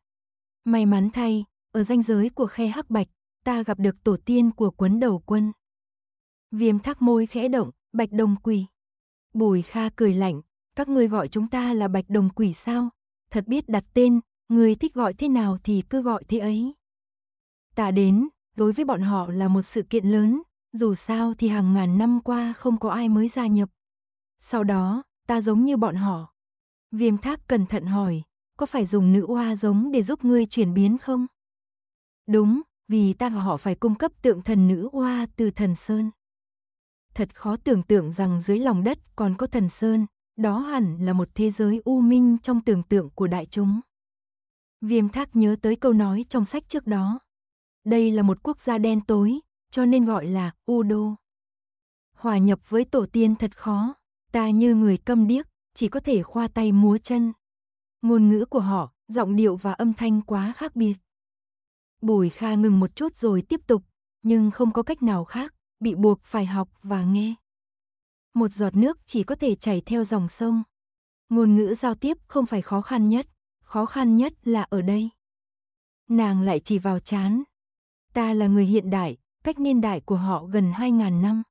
May mắn thay, ở ranh giới của khe Hắc Bạch, ta gặp được tổ tiên của Quấn Đầu Quân. Viêm Thác môi khẽ động, Bạch Đồng Quỷ. Bùi Kha cười lạnh, các ngươi gọi chúng ta là Bạch Đồng Quỷ sao? Thật biết đặt tên, người thích gọi thế nào thì cứ gọi thế ấy. Ta đến, đối với bọn họ là một sự kiện lớn, dù sao thì hàng ngàn năm qua không có ai mới gia nhập. Sau đó, ta giống như bọn họ. Viêm Thác cẩn thận hỏi, có phải dùng nữ oa giống để giúp ngươi chuyển biến không? Đúng, vì ta và họ phải cung cấp tượng thần nữ oa từ thần sơn. Thật khó tưởng tượng rằng dưới lòng đất còn có thần sơn, đó hẳn là một thế giới u minh trong tưởng tượng của đại chúng. Viêm Thác nhớ tới câu nói trong sách trước đó. Đây là một quốc gia đen tối, cho nên gọi là U Đô. Hòa nhập với tổ tiên thật khó, ta như người câm điếc, chỉ có thể khoa tay múa chân. Ngôn ngữ của họ, giọng điệu và âm thanh quá khác biệt. Bùi Kha ngừng một chút rồi tiếp tục, nhưng không có cách nào khác, bị buộc phải học và nghe. Một giọt nước chỉ có thể chảy theo dòng sông. Ngôn ngữ giao tiếp không phải khó khăn nhất, khó khăn nhất là ở đây. Nàng lại chỉ vào trán. Ta là người hiện đại, cách niên đại của họ gần hai ngàn năm.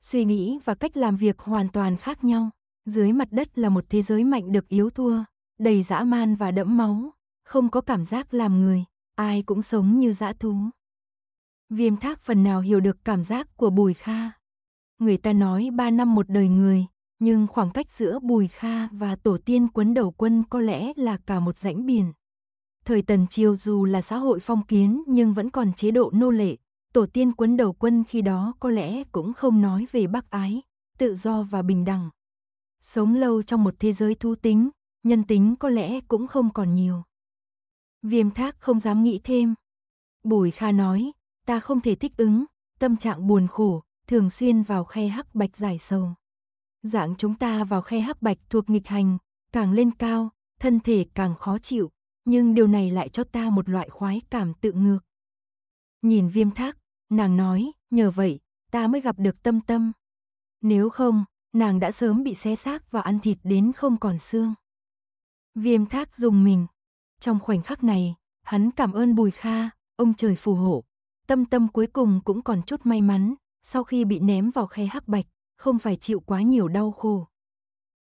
Suy nghĩ và cách làm việc hoàn toàn khác nhau. Dưới mặt đất là một thế giới mạnh được yếu thua, đầy dã man và đẫm máu, không có cảm giác làm người, ai cũng sống như dã thú. Viêm Thác phần nào hiểu được cảm giác của Bùi Kha. Người ta nói ba năm một đời người, nhưng khoảng cách giữa Bùi Kha và tổ tiên Quấn Đầu Quân có lẽ là cả một rãnh biển. Thời Tần Triều dù là xã hội phong kiến nhưng vẫn còn chế độ nô lệ, tổ tiên Quấn Đầu Quân khi đó có lẽ cũng không nói về bác ái, tự do và bình đẳng. Sống lâu trong một thế giới thú tính, nhân tính có lẽ cũng không còn nhiều. Viêm Thác không dám nghĩ thêm. Bùi Kha nói, ta không thể thích ứng, tâm trạng buồn khổ, thường xuyên vào khe Hắc Bạch giải sầu. Dạng chúng ta vào khe Hắc Bạch thuộc nghịch hành, càng lên cao, thân thể càng khó chịu, nhưng điều này lại cho ta một loại khoái cảm tự ngược. Nhìn Viêm Thác, nàng nói, nhờ vậy, ta mới gặp được Tâm Tâm. Nếu không, nàng đã sớm bị xé xác và ăn thịt đến không còn xương. Viêm Thác dùng mình. Trong khoảnh khắc này, hắn cảm ơn Bùi Kha, ông trời phù hộ. Tâm Tâm cuối cùng cũng còn chút may mắn, sau khi bị ném vào khe Hắc Bạch, không phải chịu quá nhiều đau khổ.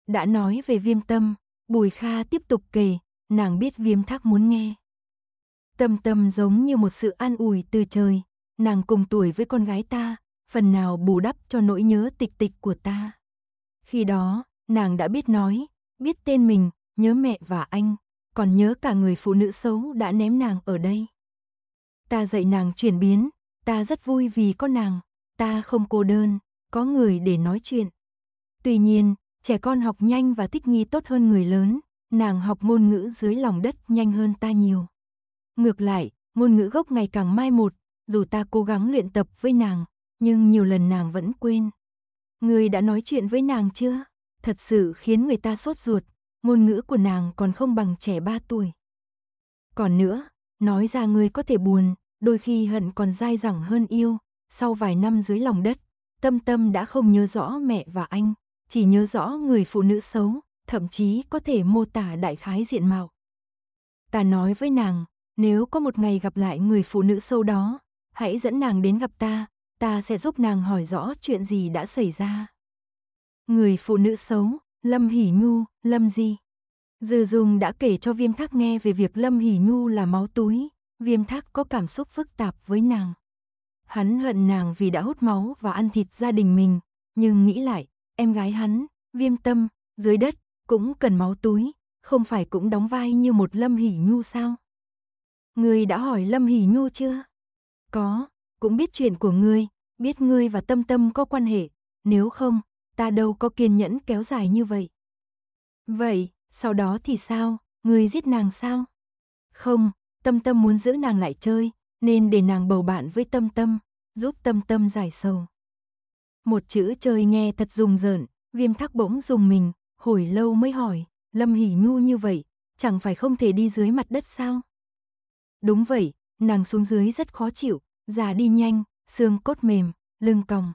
Đã nói về Viêm Tâm, Bùi Kha tiếp tục kể, nàng biết Viêm Thác muốn nghe. Tâm Tâm giống như một sự an ủi từ trời, nàng cùng tuổi với con gái ta, phần nào bù đắp cho nỗi nhớ tịch tịch của ta. Khi đó, nàng đã biết nói, biết tên mình, nhớ mẹ và anh, còn nhớ cả người phụ nữ xấu đã ném nàng ở đây. Ta dạy nàng chuyển biến, ta rất vui vì có nàng, ta không cô đơn, có người để nói chuyện. Tuy nhiên, trẻ con học nhanh và thích nghi tốt hơn người lớn, nàng học ngôn ngữ dưới lòng đất nhanh hơn ta nhiều. Ngược lại, ngôn ngữ gốc ngày càng mai một, dù ta cố gắng luyện tập với nàng, nhưng nhiều lần nàng vẫn quên. Người đã nói chuyện với nàng chưa? Thật sự khiến người ta sốt ruột, ngôn ngữ của nàng còn không bằng trẻ ba tuổi. Còn nữa, nói ra người có thể buồn, đôi khi hận còn dai dẳng hơn yêu. Sau vài năm dưới lòng đất, Tâm Tâm đã không nhớ rõ mẹ và anh, chỉ nhớ rõ người phụ nữ xấu, thậm chí có thể mô tả đại khái diện mạo. Ta nói với nàng, nếu có một ngày gặp lại người phụ nữ xấu đó, hãy dẫn nàng đến gặp ta, ta sẽ giúp nàng hỏi rõ chuyện gì đã xảy ra. Người phụ nữ xấu, Lâm Hỷ Nhu, Lâm Di. Dư Dung đã kể cho Viêm Thác nghe về việc Lâm Hỷ Nhu là máu túi, Viêm Thác có cảm xúc phức tạp với nàng. Hắn hận nàng vì đã hút máu và ăn thịt gia đình mình, nhưng nghĩ lại, em gái hắn, Viêm Tâm, dưới đất, cũng cần máu túi, không phải cũng đóng vai như một Lâm Hỷ Nhu sao? Ngươi đã hỏi Lâm Hỷ Nhu chưa? Có, cũng biết chuyện của ngươi, biết ngươi và Tâm Tâm có quan hệ, nếu không, ta đâu có kiên nhẫn kéo dài như vậy. Vậy, Sau đó thì sao? Ngươi giết nàng sao? Không, Tâm Tâm muốn giữ nàng lại chơi, nên để nàng bầu bạn với Tâm Tâm, giúp Tâm Tâm giải sầu. Một chữ chơi nghe thật rùng rợn, Viêm Thác bỗng rùng mình, hồi lâu mới hỏi, Lâm Hỷ Nhu như vậy, chẳng phải không thể đi dưới mặt đất sao? Đúng vậy, nàng xuống dưới rất khó chịu, già đi nhanh, xương cốt mềm, lưng còng.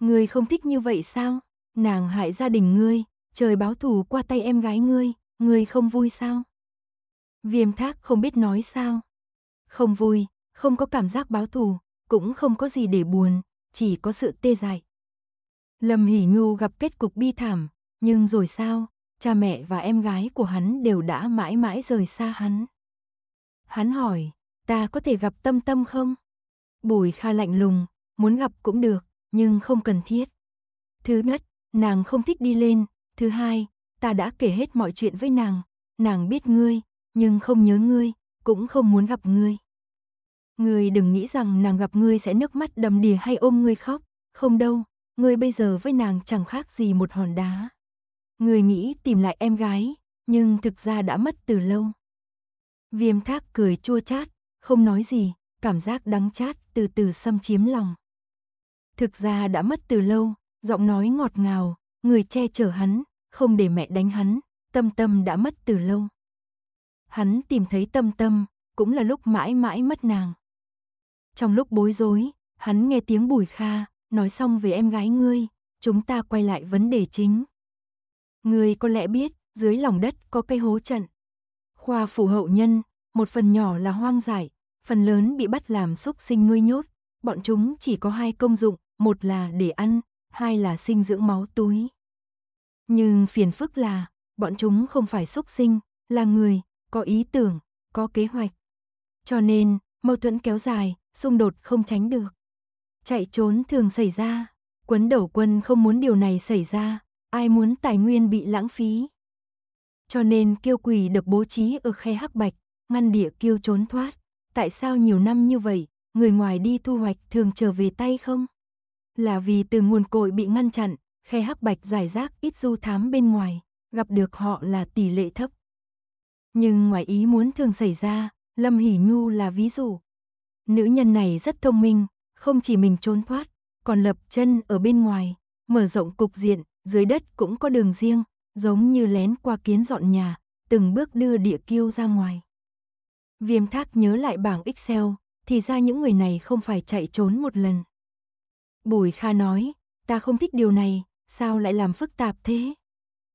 Ngươi không thích như vậy sao? Nàng hại gia đình ngươi, trời báo thù qua tay em gái ngươi, ngươi không vui sao? Viêm Thác không biết nói sao. Không vui, không có cảm giác báo thù, cũng không có gì để buồn, chỉ có sự tê dại. Lâm Hỷ Nhu gặp kết cục bi thảm, nhưng rồi sao? Cha mẹ và em gái của hắn đều đã mãi mãi rời xa hắn. Hắn hỏi, ta có thể gặp Tâm Tâm không? Bùi Kha lạnh lùng, muốn gặp cũng được, nhưng không cần thiết. Thứ nhất, nàng không thích đi lên. Thứ hai, ta đã kể hết mọi chuyện với nàng. Nàng biết ngươi, nhưng không nhớ ngươi, cũng không muốn gặp ngươi. Ngươi đừng nghĩ rằng nàng gặp ngươi sẽ nước mắt đầm đìa hay ôm ngươi khóc. Không đâu, ngươi bây giờ với nàng chẳng khác gì một hòn đá. Ngươi nghĩ tìm lại em gái, nhưng thực ra đã mất từ lâu. Viêm Thác cười chua chát, không nói gì, cảm giác đắng chát từ từ xâm chiếm lòng. Thực ra đã mất từ lâu, giọng nói ngọt ngào, người che chở hắn, không để mẹ đánh hắn, Tâm Tâm đã mất từ lâu. Hắn tìm thấy Tâm Tâm, cũng là lúc mãi mãi mất nàng. Trong lúc bối rối, hắn nghe tiếng Bùi Kha, nói xong về em gái ngươi, chúng ta quay lại vấn đề chính. Ngươi có lẽ biết, dưới lòng đất có cây hố trận. Khoa phủ hậu nhân, một phần nhỏ là hoang dại, phần lớn bị bắt làm súc sinh nuôi nhốt. Bọn chúng chỉ có hai công dụng, một là để ăn, hai là sinh dưỡng máu túi. Nhưng phiền phức là, bọn chúng không phải súc sinh, là người, có ý tưởng, có kế hoạch. Cho nên, mâu thuẫn kéo dài, xung đột không tránh được. Chạy trốn thường xảy ra, Quấn Đầu Quân không muốn điều này xảy ra, ai muốn tài nguyên bị lãng phí. Cho nên kiêu quỷ được bố trí ở Khe Hắc Bạch, ngăn địa kiêu trốn thoát. Tại sao nhiều năm như vậy, người ngoài đi thu hoạch thường trở về tay không? Là vì từ nguồn cội bị ngăn chặn, Khe Hắc Bạch giải rác ít du thám bên ngoài, gặp được họ là tỷ lệ thấp. Nhưng ngoài ý muốn thường xảy ra, Lâm Hỷ Nhu là ví dụ. Nữ nhân này rất thông minh, không chỉ mình trốn thoát, còn lập chân ở bên ngoài, mở rộng cục diện, dưới đất cũng có đường riêng, giống như lén qua kiến dọn nhà, từng bước đưa địa kiêu ra ngoài. Viêm Thác nhớ lại bảng Excel, thì ra những người này không phải chạy trốn một lần. Bùi Kha nói, ta không thích điều này, sao lại làm phức tạp thế?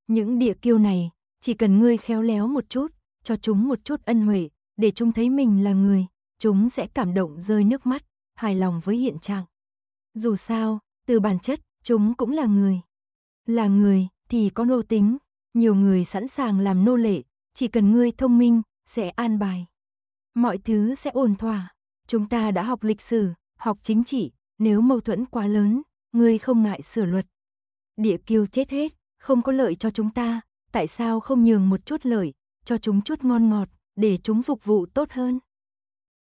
Những địa kiêu này, chỉ cần ngươi khéo léo một chút, cho chúng một chút ân huệ, để chúng thấy mình là người, chúng sẽ cảm động rơi nước mắt, hài lòng với hiện trạng. Dù sao, từ bản chất, chúng cũng là người. Là người thì có nô tính, nhiều người sẵn sàng làm nô lệ, chỉ cần ngươi thông minh, sẽ an bài. Mọi thứ sẽ ổn thỏa. Chúng ta đã học lịch sử, học chính trị, nếu mâu thuẫn quá lớn, ngươi không ngại sửa luật. Địa kiêu chết hết, không có lợi cho chúng ta, tại sao không nhường một chút lợi, cho chúng chút ngon ngọt, để chúng phục vụ tốt hơn.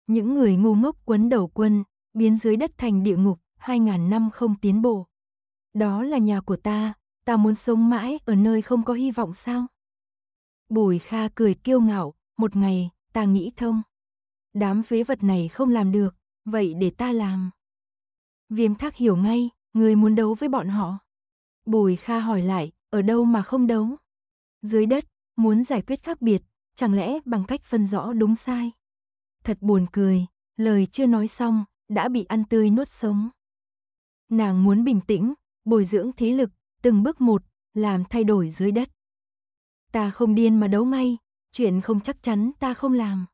Những người ngu ngốc Quấn Đầu Quân, biến dưới đất thành địa ngục, hai ngàn năm không tiến bộ. Đó là nhà của ta, ta muốn sống mãi ở nơi không có hy vọng sao? Bùi Kha cười kiêu ngạo, một ngày, ta nghĩ thông. Đám phế vật này không làm được, vậy để ta làm. Viêm Thác hiểu ngay, người muốn đấu với bọn họ. Bùi Kha hỏi lại, ở đâu mà không đấu? Dưới đất, muốn giải quyết khác biệt, chẳng lẽ bằng cách phân rõ đúng sai? Thật buồn cười, lời chưa nói xong, đã bị ăn tươi nuốt sống. Nàng muốn bình tĩnh, bồi dưỡng thế lực, từng bước một, làm thay đổi dưới đất. Ta không điên mà đấu ngay, chuyện không chắc chắn ta không làm.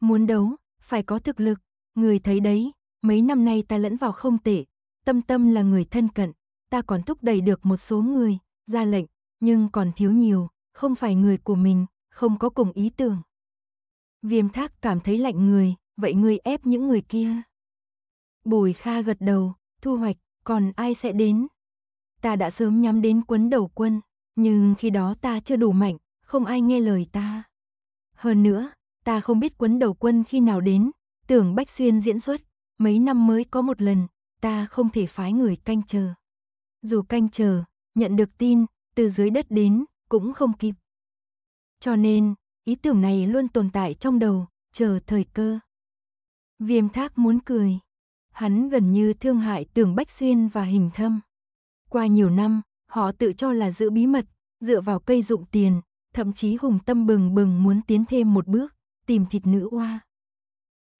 Muốn đấu, phải có thực lực, người thấy đấy, mấy năm nay ta lẫn vào không tệ, Tâm Tâm là người thân cận, ta còn thúc đẩy được một số người, ra lệnh, nhưng còn thiếu nhiều, không phải người của mình, không có cùng ý tưởng. Viêm Thác cảm thấy lạnh người, vậy ngươi ép những người kia. Bùi Kha gật đầu, thu hoạch, còn ai sẽ đến? Ta đã sớm nhắm đến Quấn Đầu Quân, nhưng khi đó ta chưa đủ mạnh, không ai nghe lời ta. Hơn nữa, ta không biết Quấn Đầu Quân khi nào đến, Tưởng Bách Xuyên diễn xuất, mấy năm mới có một lần, ta không thể phái người canh chờ. Dù canh chờ, nhận được tin, từ dưới đất đến, cũng không kịp. Cho nên, ý tưởng này luôn tồn tại trong đầu, chờ thời cơ. Viêm Thác muốn cười. Hắn gần như thương hại Tưởng Bách Xuyên và Hình Thâm. Qua nhiều năm, họ tự cho là giữ bí mật, dựa vào cây dụng tiền, thậm chí hùng tâm bừng bừng muốn tiến thêm một bước, tìm thịt nữ oa.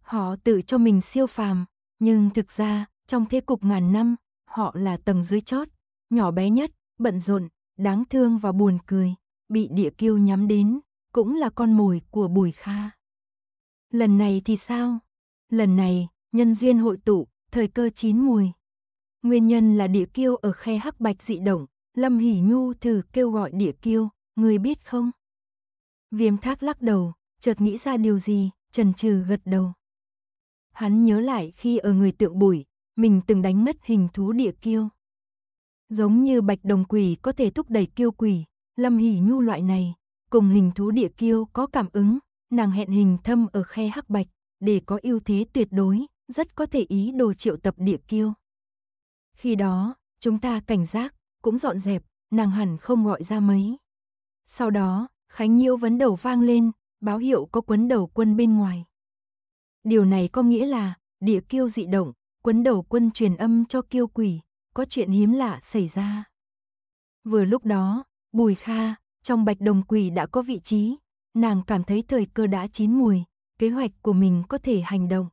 Họ tự cho mình siêu phàm, nhưng thực ra, trong thế cục ngàn năm, họ là tầng dưới chót, nhỏ bé nhất, bận rộn, đáng thương và buồn cười, bị địa kiêu nhắm đến, cũng là con mồi của Bùi Kha. Lần này thì sao? Lần này, nhân duyên hội tụ, thời cơ chín mùi. Nguyên nhân là địa kiêu ở Khe Hắc Bạch dị động, Lâm Hỷ Nhu thử kêu gọi địa kiêu, người biết không? Viêm Thác lắc đầu, chợt nghĩ ra điều gì, chần chừ gật đầu. Hắn nhớ lại khi ở người tượng bụi, mình từng đánh mất hình thú địa kiêu. Giống như Bạch Đồng Quỷ có thể thúc đẩy kiêu quỷ, Lâm Hỷ Nhu loại này, cùng hình thú địa kiêu có cảm ứng, nàng hẹn Hình Thâm ở Khe Hắc Bạch, để có ưu thế tuyệt đối, rất có thể ý đồ triệu tập địa kiêu. Khi đó, chúng ta cảnh giác, cũng dọn dẹp, nàng hẳn không gọi ra mấy. Sau đó, khánh nhiễu vấn đầu vang lên, báo hiệu có quấn đầu quân bên ngoài. Điều này có nghĩa là, địa kiêu dị động, quấn đầu quân truyền âm cho kiêu quỷ, có chuyện hiếm lạ xảy ra. Vừa lúc đó, Bùi Kha, trong Bạch Đồng Quỷ đã có vị trí, nàng cảm thấy thời cơ đã chín mùi, kế hoạch của mình có thể hành động.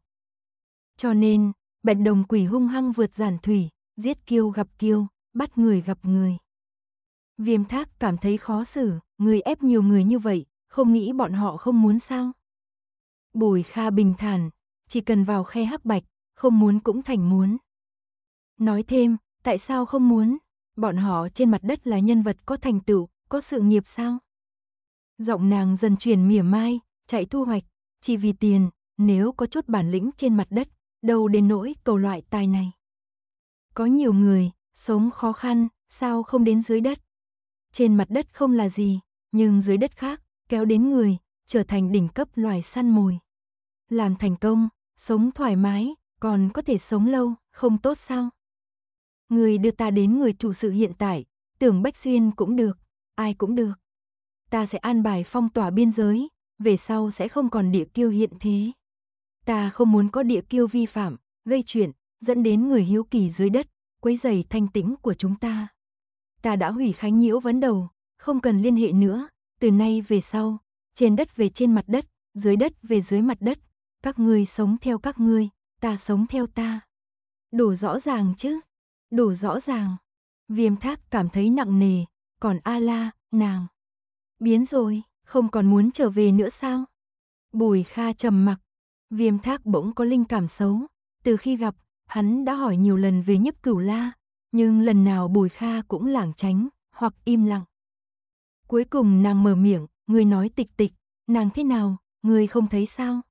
Cho nên, Bạch Đồng Quỷ hung hăng vượt Giản Thủy, giết kiêu gặp kiêu, bắt người gặp người. Viêm Thác cảm thấy khó xử, người ép nhiều người như vậy, không nghĩ bọn họ không muốn sao? Bùi Kha bình thản, chỉ cần vào Khe Hắc Bạch, không muốn cũng thành muốn. Nói thêm, tại sao không muốn? Bọn họ trên mặt đất là nhân vật có thành tựu, có sự nghiệp sao? Giọng nàng dần chuyển mỉa mai, chạy thu hoạch, chỉ vì tiền, nếu có chút bản lĩnh trên mặt đất, đâu đến nỗi cầu loại tài này. Có nhiều người, sống khó khăn, sao không đến dưới đất? Trên mặt đất không là gì, nhưng dưới đất khác, kéo đến người, trở thành đỉnh cấp loài săn mồi. Làm thành công, sống thoải mái, còn có thể sống lâu, không tốt sao? Người đưa ta đến người chủ sự hiện tại, Tưởng Bách Xuyên cũng được, ai cũng được. Ta sẽ an bài phong tỏa biên giới, về sau sẽ không còn địa kiêu hiện thế. Ta không muốn có địa kiêu vi phạm, gây chuyện, dẫn đến người hiếu kỳ dưới đất, quấy rầy thanh tĩnh của chúng ta. Ta đã hủy khánh nhiễu vấn đầu, không cần liên hệ nữa, từ nay về sau, trên đất về trên mặt đất, dưới đất về dưới mặt đất, các ngươi sống theo các ngươi, ta sống theo ta. Đủ rõ ràng chứ? Đủ rõ ràng. Viêm Thác cảm thấy nặng nề, còn A La, nàng biến rồi, không còn muốn trở về nữa sao? Bùi Kha trầm mặc. Viêm Thác bỗng có linh cảm xấu, từ khi gặp, hắn đã hỏi nhiều lần về Nhiếp Cửu La, nhưng lần nào Bùi Kha cũng lảng tránh, hoặc im lặng. Cuối cùng nàng mở miệng, người nói tịch tịch, nàng thế nào, người không thấy sao?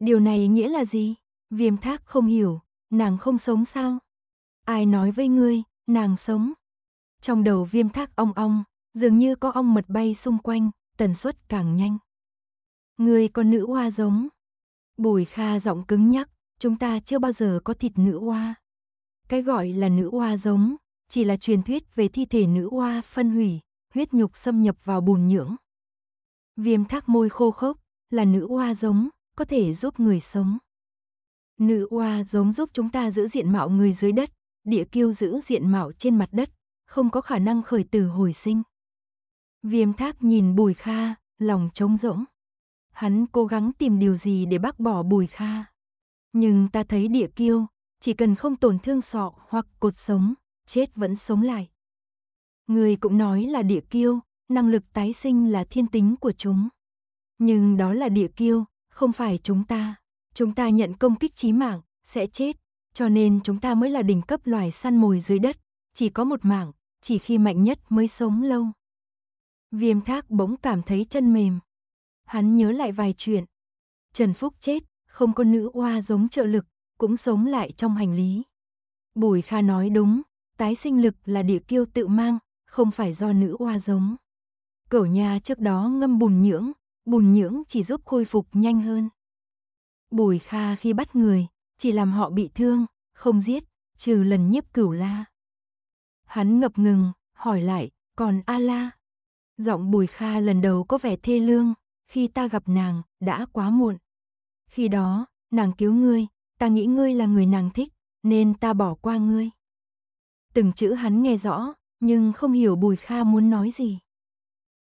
Điều này nghĩa là gì? Viêm Thác không hiểu, nàng không sống sao? Ai nói với ngươi, nàng sống? Trong đầu Viêm Thác ong ong, dường như có ong mật bay xung quanh, tần suất càng nhanh. Ngươi có nữ oa giống. Bùi Kha giọng cứng nhắc, chúng ta chưa bao giờ có thịt nữ oa. Cái gọi là nữ oa giống, chỉ là truyền thuyết về thi thể nữ oa phân hủy, huyết nhục xâm nhập vào bùn nhưỡng. Viêm Thác môi khô khốc, là nữ oa giống, có thể giúp người sống. Nữ oa giống giúp chúng ta giữ diện mạo người dưới đất, địa kiêu giữ diện mạo trên mặt đất, không có khả năng khởi tử hồi sinh. Viêm Thác nhìn Bùi Kha, lòng trống rỗng. Hắn cố gắng tìm điều gì để bác bỏ Bùi Kha. Nhưng ta thấy địa kiêu, chỉ cần không tổn thương sọ hoặc cột sống, chết vẫn sống lại. Người cũng nói là địa kiêu, năng lực tái sinh là thiên tính của chúng. Nhưng đó là địa kiêu, không phải chúng ta. Chúng ta nhận công kích chí mạng, sẽ chết. Cho nên chúng ta mới là đỉnh cấp loài săn mồi dưới đất. Chỉ có một mạng, chỉ khi mạnh nhất mới sống lâu. Viêm Thác bỗng cảm thấy chân mềm. Hắn nhớ lại vài chuyện. Trần Phúc chết, không có nữ oa giống trợ lực, cũng sống lại trong hành lý. Bùi Kha nói đúng, tái sinh lực là địa kiêu tự mang, không phải do nữ oa giống. Cẩu nhà trước đó ngâm bùn nhưỡng, bùn nhưỡng chỉ giúp khôi phục nhanh hơn. Bùi Kha khi bắt người, chỉ làm họ bị thương, không giết, trừ lần Nhiếp Cửu La. Hắn ngập ngừng, hỏi lại, còn A La? Giọng Bùi Kha lần đầu có vẻ thê lương, khi ta gặp nàng, đã quá muộn. Khi đó, nàng cứu ngươi, ta nghĩ ngươi là người nàng thích, nên ta bỏ qua ngươi. Từng chữ hắn nghe rõ, nhưng không hiểu Bùi Kha muốn nói gì.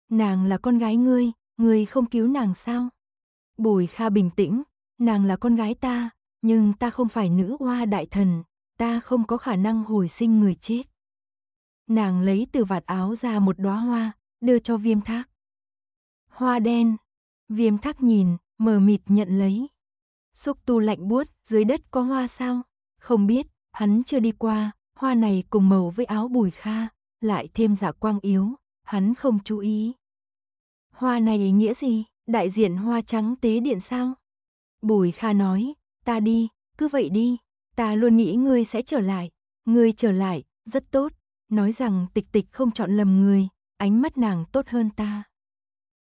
Nàng là con gái ngươi, ngươi không cứu nàng sao? Bùi Kha bình tĩnh, nàng là con gái ta, nhưng ta không phải nữ hoa đại thần, ta không có khả năng hồi sinh người chết. Nàng lấy từ vạt áo ra một đóa hoa, đưa cho Viêm Thác. Hoa đen, Viêm Thác nhìn, mờ mịt nhận lấy. Xúc tu lạnh buốt, dưới đất có hoa sao? Không biết, hắn chưa đi qua, hoa này cùng màu với áo Bùi Kha, lại thêm dạ quang yếu, hắn không chú ý. Hoa này nghĩa gì? Đại diện hoa trắng tế điện sao? Bùi Kha nói, ta đi, cứ vậy đi, ta luôn nghĩ ngươi sẽ trở lại, ngươi trở lại, rất tốt, nói rằng Tịch Tịch không chọn lầm người, ánh mắt nàng tốt hơn ta.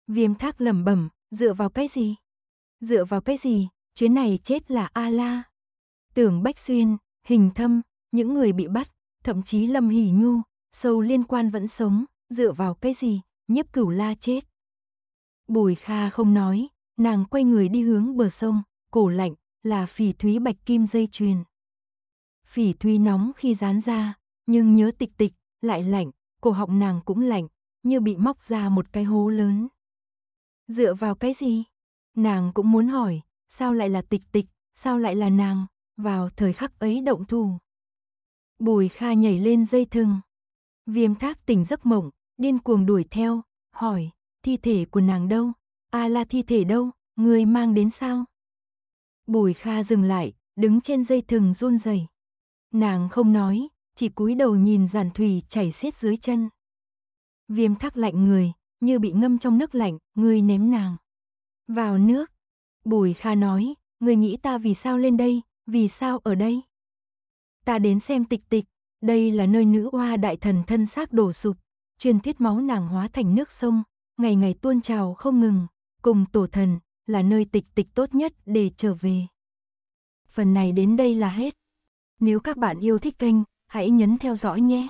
Viêm Thác lẩm bẩm, dựa vào cái gì? Dựa vào cái gì? Chuyến này chết là A-la. Tưởng Bách Xuyên, Hình Thâm, những người bị bắt, thậm chí Lâm Hỷ Nhu, sâu liên quan vẫn sống, dựa vào cái gì? Nhiếp Cửu La chết. Bùi Kha không nói, nàng quay người đi hướng bờ sông, cổ lạnh, là phỉ thúy bạch kim dây chuyền. Phỉ thúy nóng khi dán ra, nhưng nhớ Tịch Tịch, lại lạnh, cổ họng nàng cũng lạnh, như bị móc ra một cái hố lớn. Dựa vào cái gì? Nàng cũng muốn hỏi, sao lại là Tịch Tịch, sao lại là nàng, vào thời khắc ấy động thủ. Bùi Kha nhảy lên dây thừng. Viêm Thác tỉnh giấc mộng, điên cuồng đuổi theo, hỏi, thi thể của nàng đâu? À là thi thể đâu? Người mang đến sao? Bùi Kha dừng lại, đứng trên dây thừng run rẩy. Nàng không nói, chỉ cúi đầu nhìn Giản Thủy chảy xiết dưới chân. Viêm Thác lạnh người, như bị ngâm trong nước lạnh, ngươi ném nàng vào nước. Bùi Kha nói, ngươi nghĩ ta vì sao lên đây, vì sao ở đây? Ta đến xem Tịch Tịch, đây là nơi nữ hoa đại thần thân xác đổ sụp, truyền thuyết máu nàng hóa thành nước sông, ngày ngày tuôn trào không ngừng, cùng tổ thần, là nơi Tịch Tịch tốt nhất để trở về. Phần này đến đây là hết. Nếu các bạn yêu thích kênh, hãy nhấn theo dõi nhé.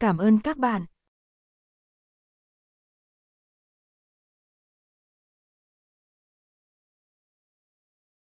Cảm ơn các bạn.